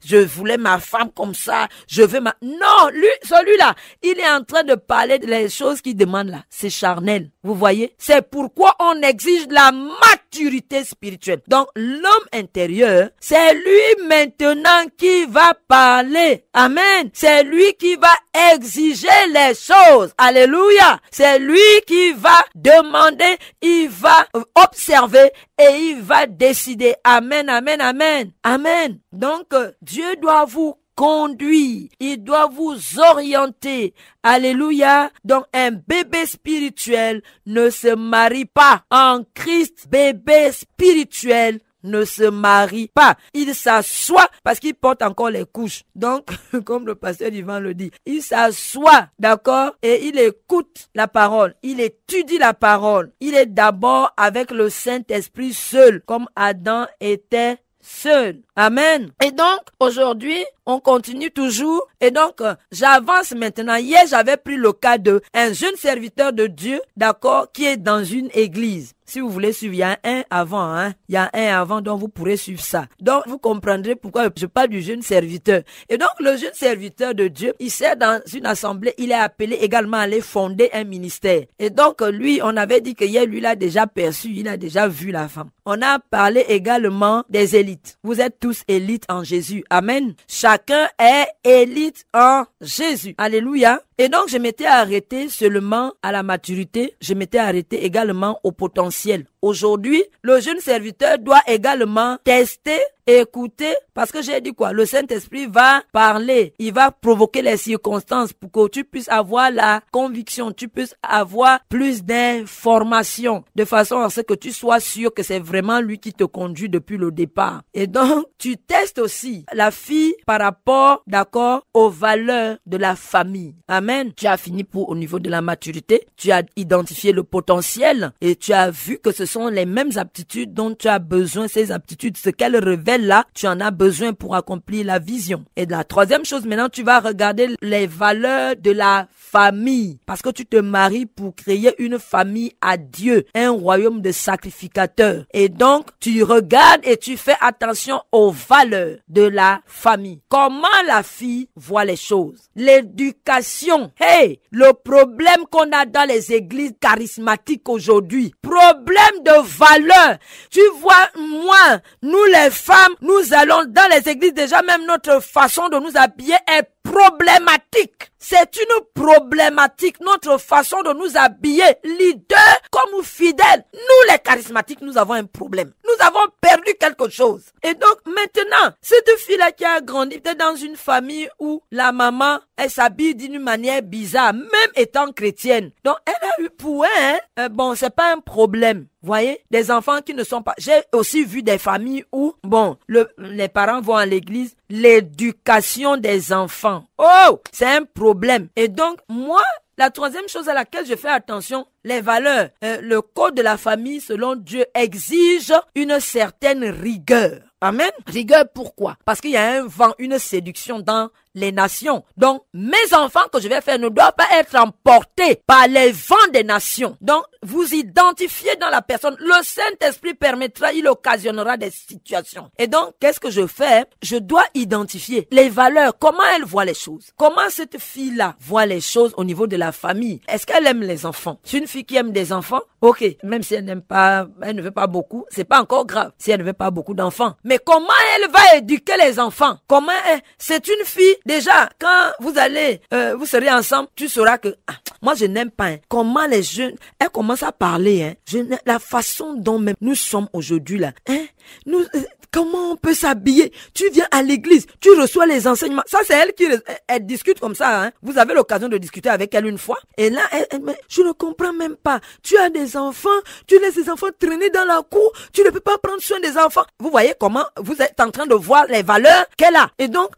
ma femme comme ça. Je veux ma... Non, lui, celui-là, il est en train de parler des choses qu'il demande là. C'est charnel. Vous voyez? C'est pourquoi on exige la maturité spirituelle. Donc, l'homme intérieur, c'est lui maintenant qui va parler. Amen. C'est lui qui va exiger les choses. Alléluia. C'est lui qui va demander, il va observer et il va décider. Amen, amen, amen. Amen. Donc, Dieu doit vous conduit, il doit vous orienter. Alléluia. Donc un bébé spirituel ne se marie pas. En Christ, bébé spirituel ne se marie pas. Il s'assoit parce qu'il porte encore les couches. Donc, comme le pasteur Yvan le dit, il s'assoit, d'accord, et il écoute la parole. Il étudie la parole. Il est d'abord avec le Saint-Esprit seul, comme Adam était seul. Amen. Et donc, aujourd'hui, on continue toujours. Et donc, j'avance maintenant. Hier, j'avais pris le cas d'un jeune serviteur de Dieu, d'accord, qui est dans une église. Si vous voulez suivre, il y a un avant, hein. Il y a un avant, donc vous pourrez suivre ça. Donc, vous comprendrez pourquoi je parle du jeune serviteur. Et donc, le jeune serviteur de Dieu, il sert dans une assemblée, il est appelé également à aller fonder un ministère. Et donc, lui, on avait dit que hier, lui, il a déjà perçu, il a déjà vu la femme. On a parlé également des élites. Vous êtes tous élites en Jésus. Amen. Chacun est élite en Jésus. Alléluia. Et donc, je m'étais arrêté seulement à la maturité. Je m'étais arrêté également au potentiel. Aujourd'hui, le jeune serviteur doit également tester, écouter, parce que j'ai dit quoi? Le Saint-Esprit va parler, il va provoquer les circonstances pour que tu puisses avoir la conviction, tu puisses avoir plus d'informations, de façon à ce que tu sois sûr que c'est vraiment lui qui te conduit depuis le départ. Et donc, tu testes aussi la fille par rapport, d'accord, aux valeurs de la famille. Amen. Tu as fini pour au niveau de la maturité, tu as identifié le potentiel et tu as vu que ce sont les mêmes aptitudes dont tu as besoin, ces aptitudes, ce qu'elles révèlent là, tu en as besoin pour accomplir la vision. Et la troisième chose, maintenant, tu vas regarder les valeurs de la famille, parce que tu te maries pour créer une famille à Dieu, un royaume de sacrificateurs. Et donc, tu regardes et tu fais attention aux valeurs de la famille. Comment la fille voit les choses? L'éducation. Hey, le problème qu'on a dans les églises charismatiques aujourd'hui, problème de valeur. Tu vois, moi, nous les femmes, nous allons dans les églises, déjà même notre façon de nous habiller est problématique. C'est une problématique, notre façon de nous habiller, leader comme fidèle. Nous, les charismatiques, nous avons un problème. Nous avons perdu quelque chose. Et donc, maintenant, cette fille-là qui a grandi, peut-être dans une famille où la maman, elle s'habille d'une manière bizarre, même étant chrétienne. Donc, elle a eu pour elle, bon, c'est pas un problème. Voyez, des enfants qui ne sont pas... J'ai aussi vu des familles où, bon, les parents vont à l'église, l'éducation des enfants. Oh, c'est un problème. Et donc, moi, la troisième chose à laquelle je fais attention, les valeurs, le code de la famille, selon Dieu, exige une certaine rigueur. Amen. Rigueur, pourquoi? Parce qu'il y a un vent, une séduction dans les nations. Donc, mes enfants que je vais faire ne doivent pas être emportés par les vents des nations. Donc, vous identifiez dans la personne. Le Saint-Esprit permettra, il occasionnera des situations. Et donc, qu'est-ce que je fais? Je dois identifier les valeurs, comment elle voit les choses. Comment cette fille-là voit les choses au niveau de la famille. Est-ce qu'elle aime les enfants? C'est une fille qui aime des enfants. Ok, même si elle n'aime pas, elle ne veut pas beaucoup, c'est pas encore grave. Si elle ne veut pas beaucoup d'enfants. Mais comment elle va éduquer les enfants? Comment elle... C'est une fille, déjà, quand vous allez, vous serez ensemble, tu sauras que... Ah, moi, je n'aime pas. Hein. Comment les jeunes... Elles commencent à parler. Hein. La façon dont même nous sommes aujourd'hui là. Hein, nous... Comment on peut s'habiller? Tu viens à l'église, tu reçois les enseignements. Ça, c'est elle qui elle discute comme ça. Hein. Vous avez l'occasion de discuter avec elle une fois. Et là, mais je ne comprends même pas. Tu as des enfants, tu laisses les enfants traîner dans la cour. Tu ne peux pas prendre soin des enfants. Vous voyez comment vous êtes en train de voir les valeurs qu'elle a. Et donc,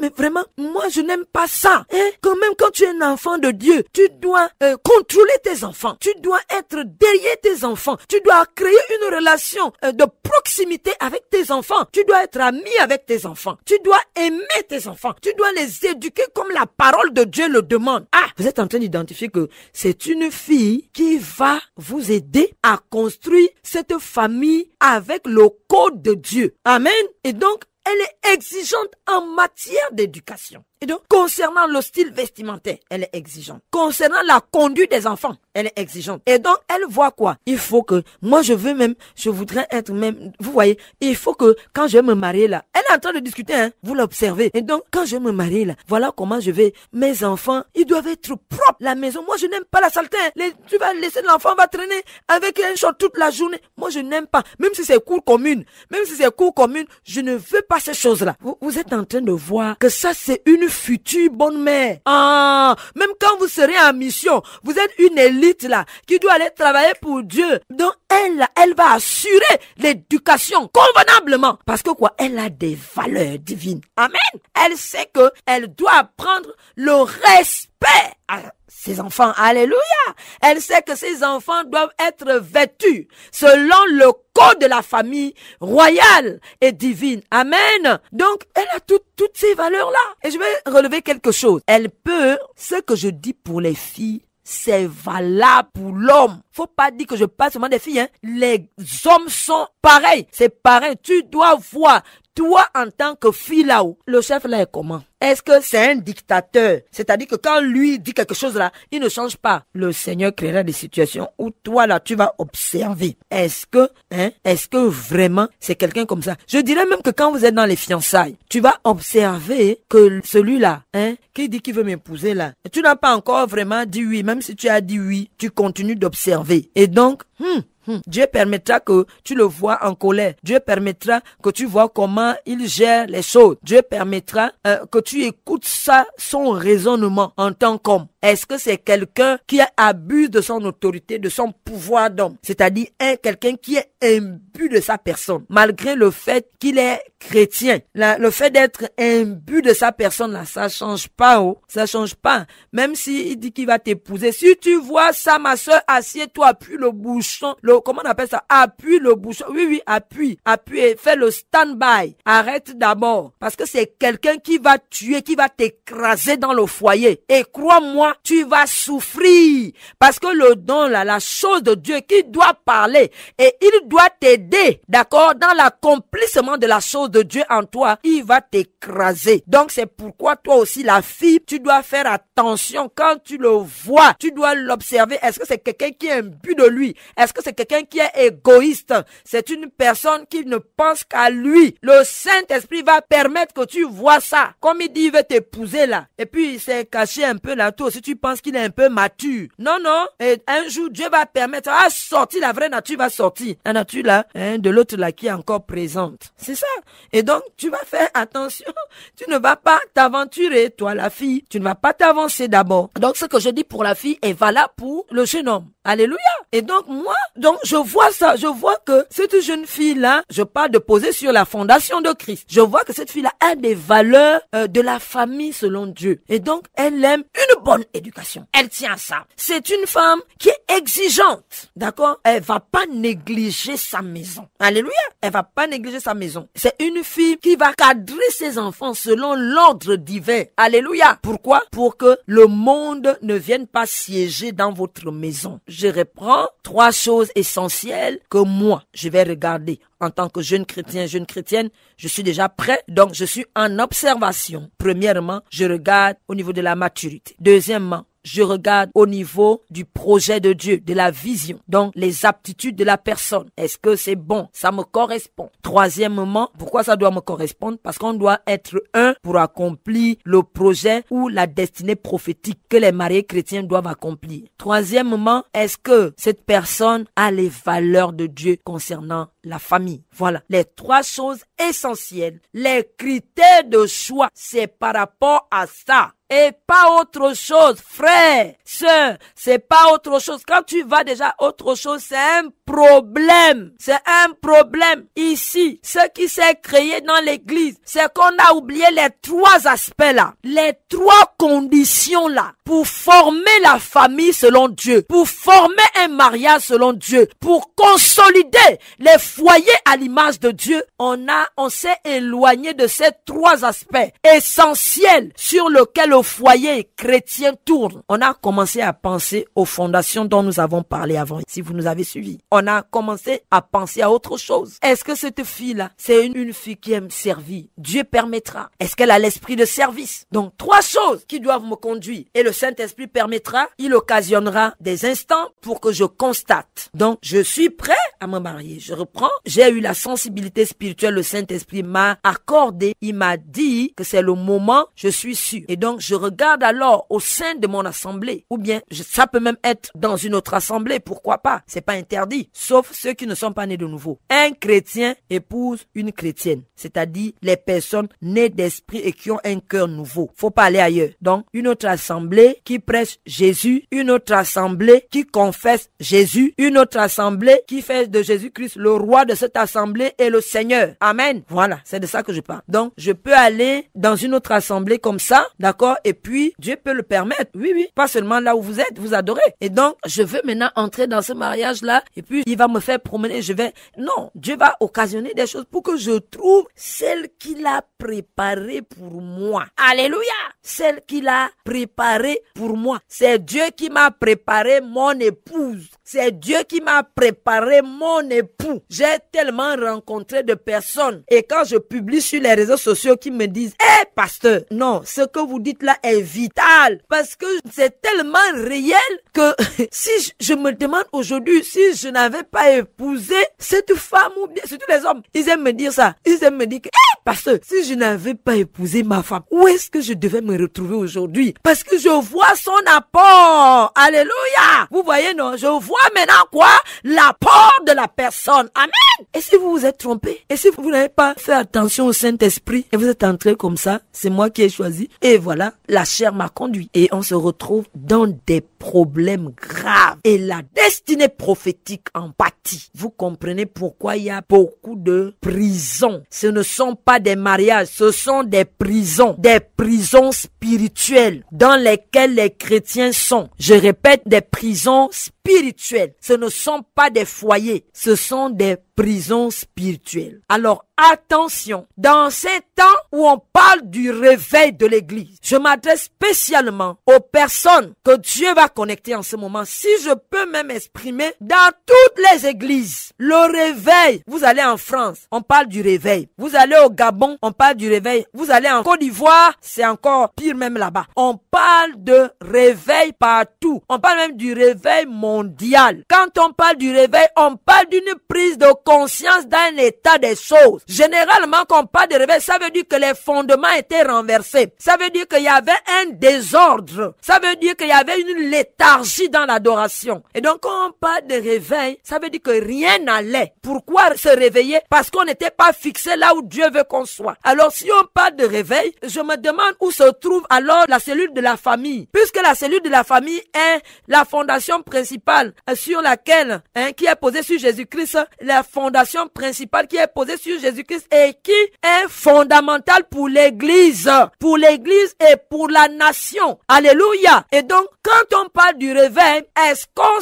mais vraiment, moi, je n'aime pas ça. Hein. Quand même, quand tu es un enfant de Dieu, tu dois contrôler tes enfants. Tu dois être derrière tes enfants. Tu dois créer une relation de proximité avec tes enfants. Tu dois être ami avec tes enfants. Tu dois aimer tes enfants. Tu dois les éduquer comme la parole de Dieu le demande. Ah, vous êtes en train d'identifier que c'est une fille qui va vous aider à construire cette famille avec le code de Dieu. Amen. Et donc, elle est exigeante en matière d'éducation. Et donc, concernant le style vestimentaire, elle est exigeante. Concernant la conduite des enfants, elle est exigeante. Et donc, elle voit quoi? Il faut que, moi je voudrais être même, vous voyez, il faut que quand je vais me marier là, elle est en train de discuter, hein, vous l'observez. Et donc, quand je vais me marier là, voilà comment je vais, mes enfants, ils doivent être propres. La maison, moi je n'aime pas la saleté. Hein. Tu vas laisser l'enfant, va traîner avec un short toute la journée. Moi je n'aime pas, même si c'est cour commune, je ne veux pas ces choses là. Vous êtes en train de voir que ça c'est une une future bonne mère. Ah, même quand vous serez en mission, vous êtes une élite là qui doit aller travailler pour Dieu. Donc elle va assurer l'éducation convenablement. Parce que quoi, elle a des valeurs divines. Amen. Elle sait que elle doit apprendre le respect à ses enfants. Alléluia. Elle sait que ses enfants doivent être vêtus selon le code de la famille royale et divine. Amen. Donc, elle a toutes ces valeurs-là. Et je vais relever quelque chose. Elle peut, ce que je dis pour les filles, c'est valable pour l'homme. Faut pas dire que je parle seulement des filles, hein. Les hommes sont pareils. C'est pareil. Tu dois voir. Toi, en tant que fille là-haut, le chef là est comment? Est-ce que c'est un dictateur? C'est-à-dire que quand lui dit quelque chose là, il ne change pas. Le Seigneur créera des situations où toi là, tu vas observer. Est-ce que vraiment c'est quelqu'un comme ça? Je dirais même que quand vous êtes dans les fiançailles, tu vas observer que celui-là, qui dit qu'il veut m'épouser là, tu n'as pas encore vraiment dit oui. Même si tu as dit oui, tu continues d'observer. Et donc, Dieu permettra que tu le vois en colère. Dieu permettra que tu vois comment il gère les choses. Dieu permettra que tu écoutes ça, son raisonnement en tant qu'homme. Est-ce que c'est quelqu'un qui abuse de son autorité, de son pouvoir d'homme? C'est-à-dire quelqu'un qui est imbu de sa personne, malgré le fait qu'il est chrétien. Le fait d'être imbu de sa personne, là, ça change pas, oh, ça change pas. Même s'il dit qu'il va t'épouser, si tu vois ça, ma soeur, assieds-toi, appuie le bouchon, comment on appelle ça? Appuie le bouchon. Oui, appuie, fais le stand-by. Arrête d'abord, parce que c'est quelqu'un qui va tuer, qui va t'écraser dans le foyer. Et crois-moi, tu vas souffrir parce que le don, là, la chose de Dieu qui doit parler et il doit t'aider, d'accord, dans l'accomplissement de la chose de Dieu en toi, il va t'écraser. Donc c'est pourquoi toi aussi, la fille, tu dois faire attention quand tu le vois, tu dois l'observer. Est-ce que c'est quelqu'un qui est imbu de lui? Est-ce que c'est quelqu'un qui est égoïste? C'est une personne qui ne pense qu'à lui. Le Saint-Esprit va permettre que tu vois ça. Comme il dit, il veut t'épouser là. Et puis il s'est caché un peu là, tout. Si tu penses qu'il est un peu mature. Non. Et un jour, Dieu va permettre à sortir, la vraie nature va sortir. La nature là, de l'autre là qui est encore présente. C'est ça. Et donc, tu vas faire attention. Tu ne vas pas t'aventurer, toi la fille. Tu ne vas pas t'avancer d'abord. Donc, ce que je dis pour la fille est valable pour le jeune homme. Alléluia. Et donc, moi, je vois ça. Je vois que cette jeune fille là, je parle de poser sur la fondation de Christ. Je vois que cette fille là a des valeurs de la famille selon Dieu. Et donc, elle aime une bonne éducation. Elle tient à ça. C'est une femme qui est exigeante. D'accord? Elle va pas négliger sa maison. Alléluia. Elle va pas négliger sa maison. C'est une fille qui va cadrer ses enfants selon l'ordre divin. Alléluia. Pourquoi? Pour que le monde ne vienne pas siéger dans votre maison. Je reprends 3 choses essentielles que moi, je vais regarder. En tant que jeune chrétien, jeune chrétienne, je suis déjà prêt. Donc, je suis en observation. Premièrement, je regarde au niveau de la maturité. Deuxièmement, je regarde au niveau du projet de Dieu, de la vision, donc les aptitudes de la personne. Est-ce que c'est bon? Ça me correspond. Troisièmement, pourquoi ça doit me correspondre? Parce qu'on doit être un pour accomplir le projet ou la destinée prophétique que les mariés chrétiens doivent accomplir. Troisièmement, est-ce que cette personne a les valeurs de Dieu concernant la famille? Voilà, les 3 choses essentielles. Les critères de choix, c'est par rapport à ça. Et pas autre chose, frère, sœur, c'est pas autre chose. Quand tu vas déjà autre chose, c'est un problème. C'est un problème. Ici, ce qui s'est créé dans l'église, c'est qu'on a oublié les 3 aspects là. Les 3 conditions là. Pour former la famille selon Dieu. Pour former un mariage selon Dieu. Pour consolider les foyers à l'image de Dieu. On s'est éloigné de ces 3 aspects essentiels sur lesquels le foyer chrétien tourne. On a commencé à penser aux fondations dont nous avons parlé avant. Si vous nous avez suivis, on a commencé à penser à autre chose. Est-ce que cette fille-là, c'est une fille qui aime servir? Dieu permettra. Est-ce qu'elle a l'esprit de service? Donc, 3 choses qui doivent me conduire. Et le Saint-Esprit permettra, il occasionnera des instants pour que je constate. Donc, je suis prêt à me marier. Je reprends. J'ai eu la sensibilité spirituelle. Le Saint-Esprit m'a accordé. Il m'a dit que c'est le moment. Je suis sûr. Et donc, je je regarde alors au sein de mon assemblée, ou bien ça peut même être dans une autre assemblée, pourquoi pas, c'est pas interdit, sauf ceux qui ne sont pas nés de nouveau. Un chrétien épouse une chrétienne, c'est-à-dire les personnes nées d'esprit et qui ont un cœur nouveau. Faut pas aller ailleurs. Donc, une autre assemblée qui prêche Jésus, une autre assemblée qui confesse Jésus, une autre assemblée qui fait de Jésus-Christ le roi de cette assemblée et le Seigneur. Amen. Voilà, c'est de ça que je parle. Donc, je peux aller dans une autre assemblée comme ça, d'accord, et puis Dieu peut le permettre. Oui, oui, pas seulement là où vous êtes, vous adorez. Et donc, je veux maintenant entrer dans ce mariage-là, et puis il va me faire promener, je vais... Non, Dieu va occasionner des choses pour que je trouve celle qu'il a préparée pour moi. Alléluia! Celle qu'il a préparée pour moi. C'est Dieu qui m'a préparé mon épouse. C'est Dieu qui m'a préparé mon époux. J'ai tellement rencontré de personnes, et quand je publie sur les réseaux sociaux qui me disent « Hey, pasteur, non, ce que vous dites là est vital parce que c'est tellement réel que si je me demande aujourd'hui si je n'avais pas épousé cette femme ou bien surtout les hommes, ils aiment me dire ça. Ils aiment me dire que hey, pasteur, si je n'avais pas épousé ma femme, où est-ce que je devais me retrouver aujourd'hui? Parce que je vois son apport. Alléluia. Vous voyez non, je vois maintenant quoi? L'apport de la personne. Amen. Et si vous vous êtes trompé, et si vous n'avez pas fait attention au Saint-Esprit et vous êtes entré comme ça, c'est moi qui ai choisi. Et voilà, la chair m'a conduit. Et on se retrouve dans des problèmes graves. Et la destinée prophétique en pâtit. Vous comprenez pourquoi il y a beaucoup de prisons. Ce ne sont pas des mariages, ce sont des prisons spirituelles dans lesquelles les chrétiens sont. Je répète, des prisons spirituelles. Ce ne sont pas des foyers, ce sont des prison spirituelle. Alors, attention, dans ces temps où on parle du réveil de l'église, je m'adresse spécialement aux personnes que Dieu va connecter en ce moment, si je peux même exprimer, dans toutes les églises. Le réveil, vous allez en France, on parle du réveil. Vous allez au Gabon, on parle du réveil. Vous allez en Côte d'Ivoire, c'est encore pire même là-bas. On parle de réveil partout. On parle même du réveil mondial. Quand on parle du réveil, on parle d'une prise de conscience d'un état des choses. Généralement, quand on parle de réveil, ça veut dire que les fondements étaient renversés. Ça veut dire qu'il y avait un désordre. Ça veut dire qu'il y avait une léthargie dans l'adoration. Et donc, quand on parle de réveil, ça veut dire que rien n'allait. Pourquoi se réveiller? Parce qu'on n'était pas fixé là où Dieu veut qu'on soit. Alors, si on parle de réveil, je me demande où se trouve alors la cellule de la famille. Puisque la cellule de la famille est la fondation principale sur laquelle, hein, qui est posée sur Jésus-Christ, la fondation principale qui est posée sur Jésus-Christ et qui est fondamentale pour l'église et pour la nation. Alléluia. Et donc, quand on parle du réveil, est-ce qu'on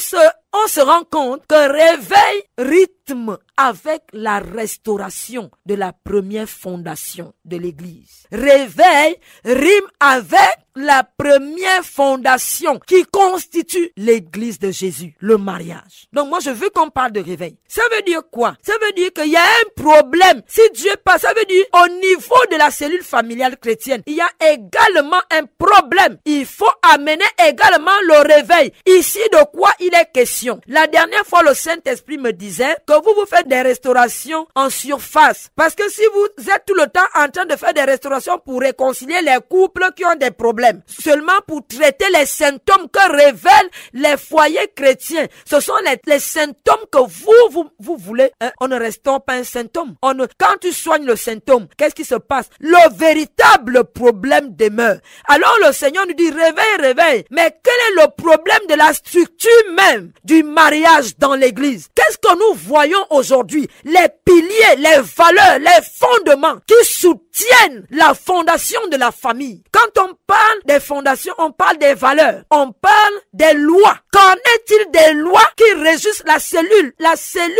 se rend compte que réveil rythme avec la restauration de la première fondation de l'église. Réveil rime avec la première fondation qui constitue l'église de Jésus, le mariage. Donc moi je veux qu'on parle de réveil. Ça veut dire quoi? Ça veut dire qu'il y a un problème. Si Dieu passe, ça veut dire au niveau de la cellule familiale chrétienne, il y a également un problème. Il faut amener également le réveil. Ici de quoi il est question? La dernière fois le Saint-Esprit me disait que vous faites des restaurations en surface. Parce que si vous êtes tout le temps en train de faire des restaurations pour réconcilier les couples qui ont des problèmes, seulement pour traiter les symptômes que révèlent les foyers chrétiens, ce sont les symptômes que vous voulez. Hein? On ne restaure pas un symptôme. Quand tu soignes le symptôme, qu'est-ce qui se passe? Le véritable problème demeure. Alors le Seigneur nous dit réveille, réveille. Mais quel est le problème de la structure même du mariage dans l'église? Qu'est-ce que nous voyons aujourd'hui? Les piliers, les valeurs, les fondements qui soutiennent la fondation de la famille. Quand on parle des fondations, on parle des valeurs, on parle des lois. Qu'en est-il des lois qui régissent la cellule? La cellule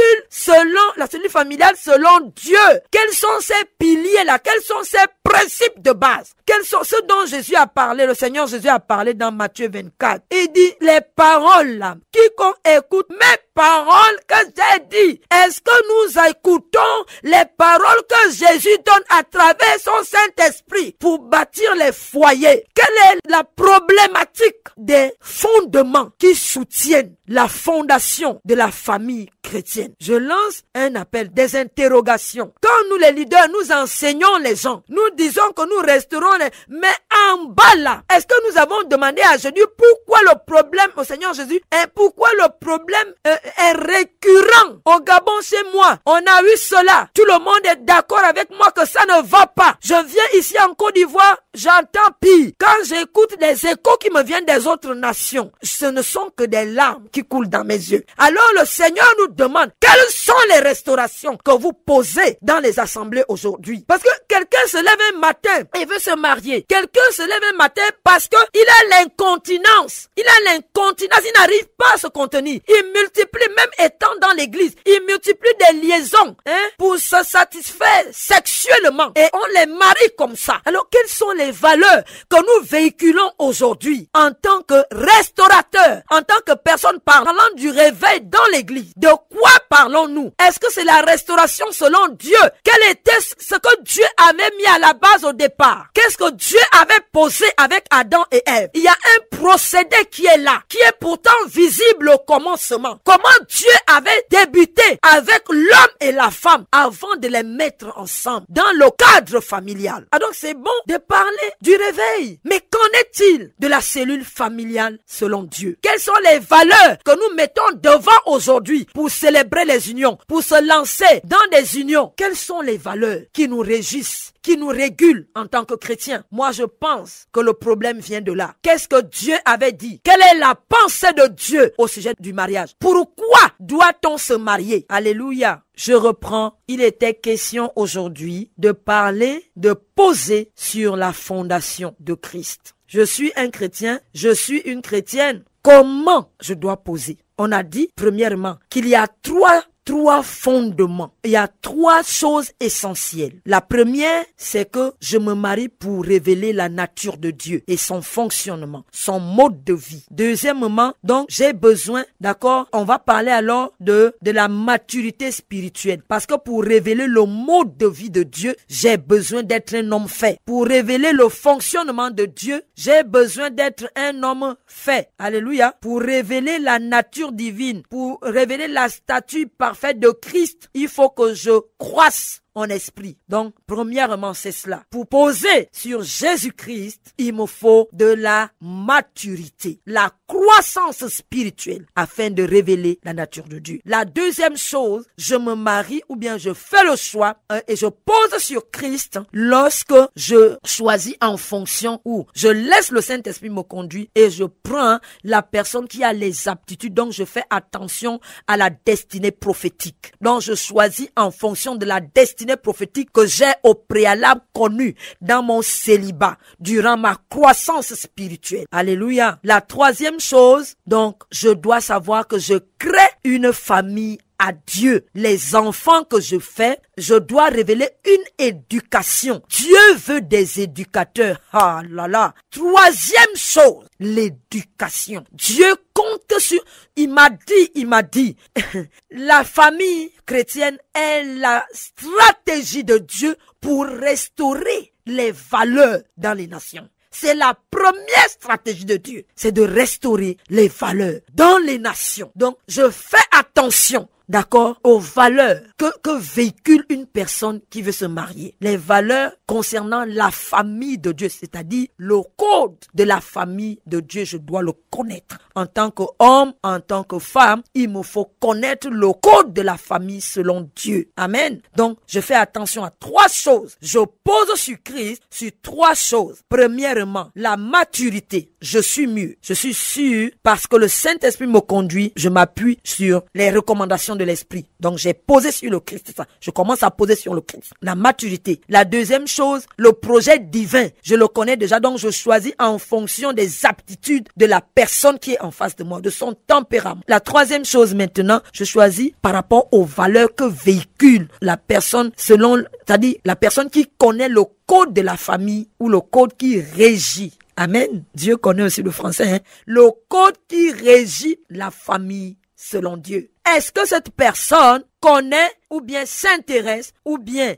familiale selon Dieu. Quels sont ces piliers-là? Quels sont ces principes de base? Quels sont ceux dont Jésus a parlé? Le Seigneur Jésus a parlé dans Matthieu 24. Il dit les paroles là. Quiconque écoute mes paroles que j'ai dit. Est-ce que nous écoutons les paroles que Jésus donne à travers son Saint-Esprit pour bâtir les foyers? Quelle est la problématique des fondements qui soutiennent la fondation de la famille chrétienne? Je lance un appel, des interrogations. Quand nous les leaders, nous enseignons les gens, nous disons que nous resterons, mais en bas là. Est-ce que nous avons demandé à Jésus pourquoi le problème, au Seigneur Jésus, et pourquoi le problème est récurrent au Gabon chez moi? On a eu cela. Tout le monde est d'accord avec moi que ça ne va pas. Je viens ici en Côte d'Ivoire, j'entends pire. Quand j'écoute les échos qui me viennent des autres nations, ce ne sont que des larmes qui coulent dans mes yeux. Alors le Seigneur nous demande, quelles sont les restaurations que vous posez dans les assemblées aujourd'hui? Parce que quelqu'un se lève un matin et veut se marier. Quelqu'un se lève un matin parce que il a l'incontinence. Il a l'incontinence, il n'arrive pas à se contenir. Il multiplie, même étant dans l'église, il multiplie des liaisons pour se satisfaire sexuellement. Et on les marie comme ça. Alors quelles sont les valeurs que nous véhiculons aujourd'hui en tant que restaurateurs, en tant que personnes parlant du réveil dans l'église? De quoi parlons-nous? Est-ce que c'est la restauration selon Dieu? Quel était ce que Dieu avait mis à la base au départ? Qu'est-ce que Dieu avait posé avec Adam et Ève? Il y a un procédé qui est là, qui est pourtant visible au commencement. Comment Dieu avait débuté avec l'homme et la femme avant de les mettre ensemble dans le cadre familial. Ah donc c'est bon de parler du réveil. Mais qu'en est-il de la cellule familiale selon Dieu? Quelles sont les valeurs que nous mettons devant aujourd'hui pour célébrer les unions, pour se lancer dans des unions? Quelles sont les valeurs qui nous régissent, qui nous régulent en tant que chrétiens? Moi, je pense que le problème vient de là. Qu'est-ce que Dieu avait dit? Quelle est la pensée de Dieu au sujet du mariage? Pourquoi doit-on se marier? Alléluia. Je reprends, il était question aujourd'hui de parler, de poser sur la fondation de Christ. Je suis un chrétien, je suis une chrétienne. Comment je dois poser? On a dit, premièrement, qu'il y a trois fondements. Il y a trois choses essentielles. La première, c'est que je me marie pour révéler la nature de Dieu et son fonctionnement, son mode de vie. Deuxièmement, donc, j'ai besoin, d'accord, on va parler alors de la maturité spirituelle. Parce que pour révéler le mode de vie de Dieu, j'ai besoin d'être un homme fait. Pour révéler le fonctionnement de Dieu, j'ai besoin d'être un homme fait. Alléluia. Pour révéler la nature divine, pour révéler la statue parfaite de Christ, il faut que je croisse en esprit. Donc, premièrement, c'est cela. Pour poser sur Jésus-Christ, il me faut de la maturité, la croissance spirituelle, afin de révéler la nature de Dieu. La deuxième chose, je me marie ou bien je fais le choix et je pose sur Christ lorsque je choisis en fonction où je laisse le Saint-Esprit me conduire et je prends la personne qui a les aptitudes. Donc, je fais attention à la destinée prophétique. Donc, je choisis en fonction de la destinée prophétique que j'ai au préalable connu dans mon célibat, durant ma croissance spirituelle. Alléluia. La troisième chose, donc, je dois savoir que je crée une famille à Dieu. Les enfants que je fais, je dois révéler une éducation. Dieu veut des éducateurs. Ah là là. Troisième chose, l'éducation. Dieu compte sur... Il m'a dit, la famille chrétienne est la stratégie de Dieu pour restaurer les valeurs dans les nations. C'est la première stratégie de Dieu. C'est de restaurer les valeurs dans les nations. Donc, je fais attention, d'accord, aux valeurs que véhicule une personne qui veut se marier. Les valeurs concernant la famille de Dieu, c'est-à-dire le code de la famille de Dieu, je dois le connaître. En tant qu'homme, en tant que femme, il me faut connaître le code de la famille selon Dieu. Amen. Donc, je fais attention à trois choses. Je pose sur Christ sur trois choses. Premièrement, la maturité. Je suis mûr. Je suis sûr parce que le Saint-Esprit me conduit. Je m'appuie sur les recommandations de l'Esprit. Donc, j'ai posé sur le Christ ça. Je commence à poser sur le Christ. La maturité. La deuxième chose, le projet divin. Je le connais déjà, donc je choisis en fonction des aptitudes de la personne qui est en face de moi, de son tempérament. La troisième chose maintenant, je choisis par rapport aux valeurs que véhicule la personne selon, c'est-à-dire la personne qui connaît le code de la famille ou le code qui régit. Amen. Dieu connaît aussi le français, hein? Le code qui régit la famille selon Dieu. Est-ce que cette personne connaît ou bien s'intéresse ou bien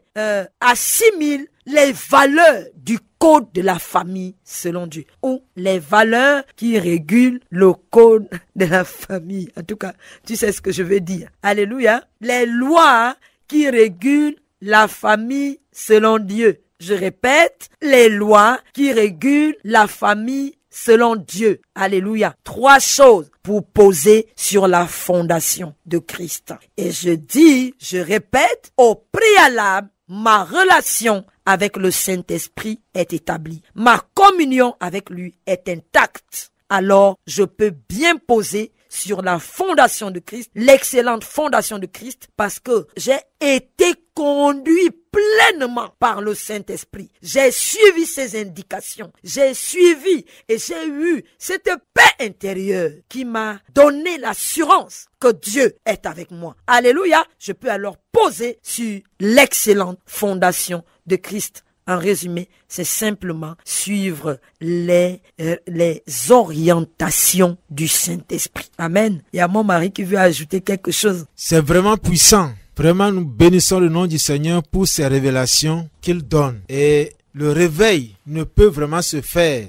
assimile les valeurs du code de la famille selon Dieu ou les valeurs qui régulent le code de la famille? En tout cas, tu sais ce que je veux dire. Alléluia. Les lois qui régulent la famille selon Dieu. je répète, les lois qui régulent la famille selon Dieu. Alléluia. 3 choses pour poser sur la fondation de Christ. Et je dis, je répète, au préalable, ma relation avec le Saint-Esprit est établie. Ma communion avec lui est intacte. Alors, je peux bien poser sur la fondation de Christ, l'excellente fondation de Christ, parce que j'ai été conduit pleinement par le Saint-Esprit. J'ai suivi ses indications. J'ai suivi et j'ai eu cette paix intérieure qui m'a donné l'assurance que Dieu est avec moi. Alléluia. Je peux alors poser sur l'excellente fondation de Christ. En résumé, c'est simplement suivre les orientations du Saint-Esprit. Amen. Il y a mon mari qui veut ajouter quelque chose. C'est vraiment puissant. Vraiment, nous bénissons le nom du Seigneur pour ces révélations qu'il donne. Et le réveil ne peut vraiment se faire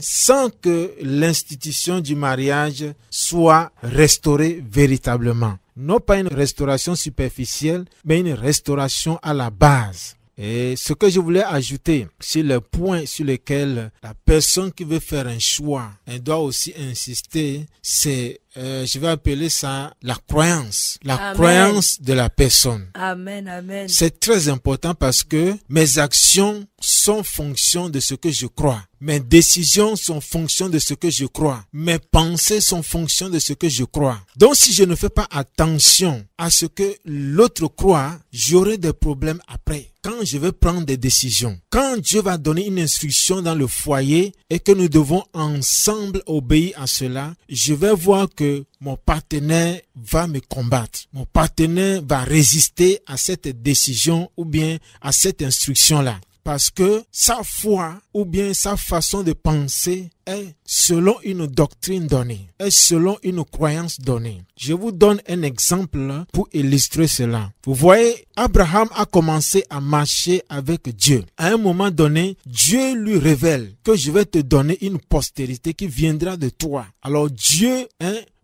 sans que l'institution du mariage soit restaurée véritablement. Non pas une restauration superficielle, mais une restauration à la base. Et ce que je voulais ajouter, c'est le point sur lequel la personne qui veut faire un choix, elle doit aussi insister, c'est, je vais appeler ça la croyance. La croyance de la personne. Amen, amen. C'est très important parce que mes actions sont fonction de ce que je crois. Mes décisions sont fonction de ce que je crois. Mes pensées sont fonction de ce que je crois. Donc si je ne fais pas attention à ce que l'autre croit, j'aurai des problèmes après. Quand je vais prendre des décisions, quand Dieu va donner une instruction dans le foyer et que nous devons ensemble obéir à cela, je vais voir que mon partenaire va me combattre. Mon partenaire va résister à cette décision ou bien à cette instruction-là. Parce que sa foi ou bien sa façon de penser est selon une doctrine donnée, est selon une croyance donnée. Je vous donne un exemple pour illustrer cela. Vous voyez, Abraham a commencé à marcher avec Dieu. À un moment donné, Dieu lui révèle que je vais te donner une postérité qui viendra de toi. Alors Dieu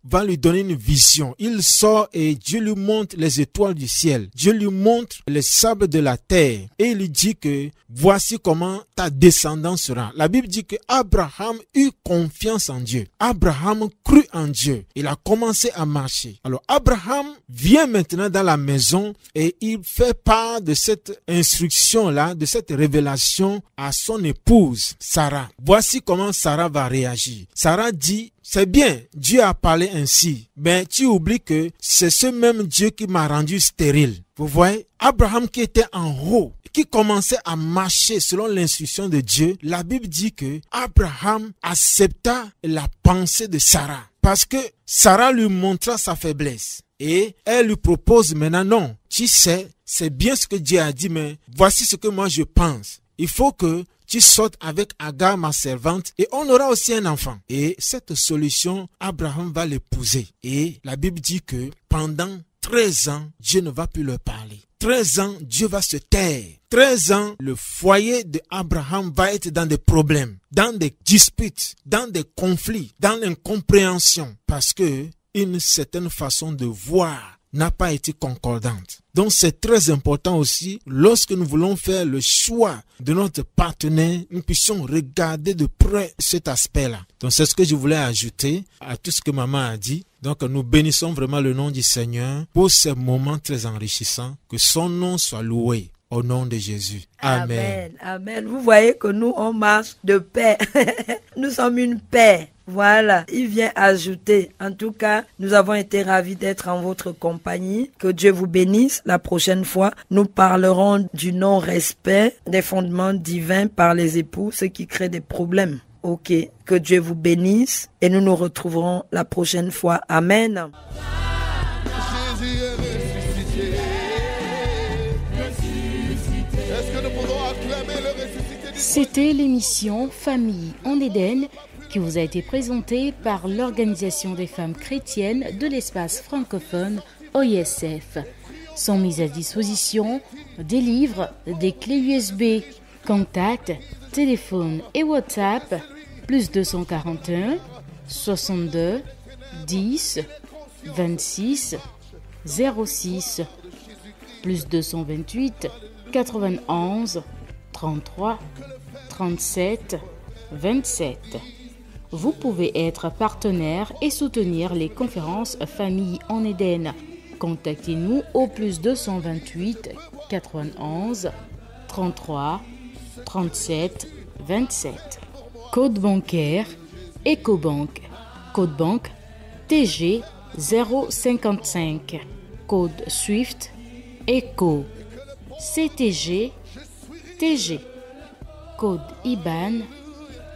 va lui donner une vision. Il sort et Dieu lui montre les étoiles du ciel. Dieu lui montre les sables de la terre. Et il lui dit que voici comment ta descendance sera. La Bible dit que Abraham eut confiance en Dieu. Abraham crut en Dieu. Il a commencé à marcher. Alors Abraham vient maintenant dans la maison et il fait part de cette instruction-là, de cette révélation à son épouse, Sarah. Voici comment Sarah va réagir. Sarah dit, c'est bien, Dieu a parlé ainsi, mais tu oublies que c'est ce même Dieu qui m'a rendu stérile. Vous voyez, Abraham qui était en haut, qui commençait à marcher selon l'instruction de Dieu, la Bible dit que Abraham accepta la pensée de Sarah parce que Sarah lui montra sa faiblesse et elle lui propose maintenant non, tu sais, c'est bien ce que Dieu a dit, mais voici ce que moi je pense. Il faut que tu sortes avec Agar, ma servante, et on aura aussi un enfant. Et cette solution, Abraham va l'épouser. Et la Bible dit que pendant 13 ans, Dieu ne va plus leur parler. 13 ans, Dieu va se taire. 13 ans, le foyer d'Abraham va être dans des problèmes, dans des disputes, dans des conflits, dans l'incompréhension. Parce que une certaine façon de voir n'a pas été concordante. Donc c'est très important aussi, lorsque nous voulons faire le choix de notre partenaire, nous puissions regarder de près cet aspect-là. Donc c'est ce que je voulais ajouter à tout ce que maman a dit. Donc nous bénissons vraiment le nom du Seigneur pour ces moments très enrichissants. Que son nom soit loué. Au nom de Jésus. Amen. Amen. Amen. Vous voyez que nous, on marche de paix. Nous sommes une paix. Voilà, il vient ajouter. En tout cas, nous avons été ravis d'être en votre compagnie. Que Dieu vous bénisse. La prochaine fois, nous parlerons du non-respect des fondements divins par les époux, ce qui crée des problèmes. Ok, que Dieu vous bénisse et nous nous retrouverons la prochaine fois. Amen. C'était l'émission Famille en Éden qui vous a été présentée par l'Organisation des femmes chrétiennes de l'espace francophone OIFCEF. Sont mises à disposition des livres, des clés USB, contacts, téléphones et WhatsApp +241 62 10 26 06 +228 91 33 37 27. Vous pouvez être partenaire et soutenir les conférences Famille en Éden. Contactez-nous au +228 91 33 37 27. Code bancaire EcoBank. Code banque TG 055. Code SWIFT ECO CTG TG. Code IBAN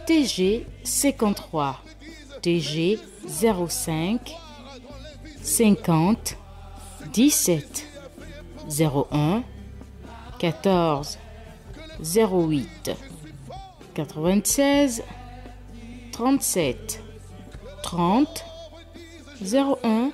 TG 53 TG 05 50 17 01 14 08 96 37 30 01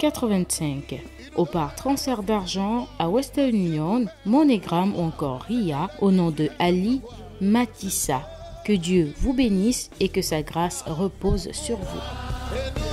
85 ou par transfert d'argent à Western Union, Moneygram ou encore RIA au nom de Ali Matissa. Que Dieu vous bénisse et que sa grâce repose sur vous.